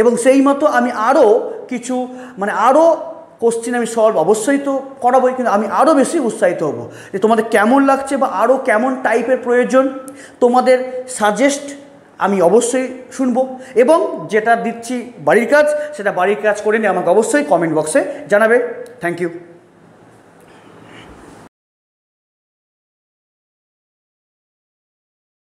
এবং সেই মতো আমি আরও কিছু মানে আরও কোশ্চিন আমি সলভ অবশ্যই তো করাবই, কিন্তু আমি আরও বেশি উৎসাহিত হব যে তোমাদের কেমন লাগছে বা আরও কেমন টাইপের প্রয়োজন, তোমাদের সাজেস্ট আমি অবশ্যই শুনব, এবং যেটা দিচ্ছি বাড়ির কাজ সেটা বাড়ির কাজ করে নিয়ে আমাকে অবশ্যই কমেন্ট বক্সে জানাবে। Thank you.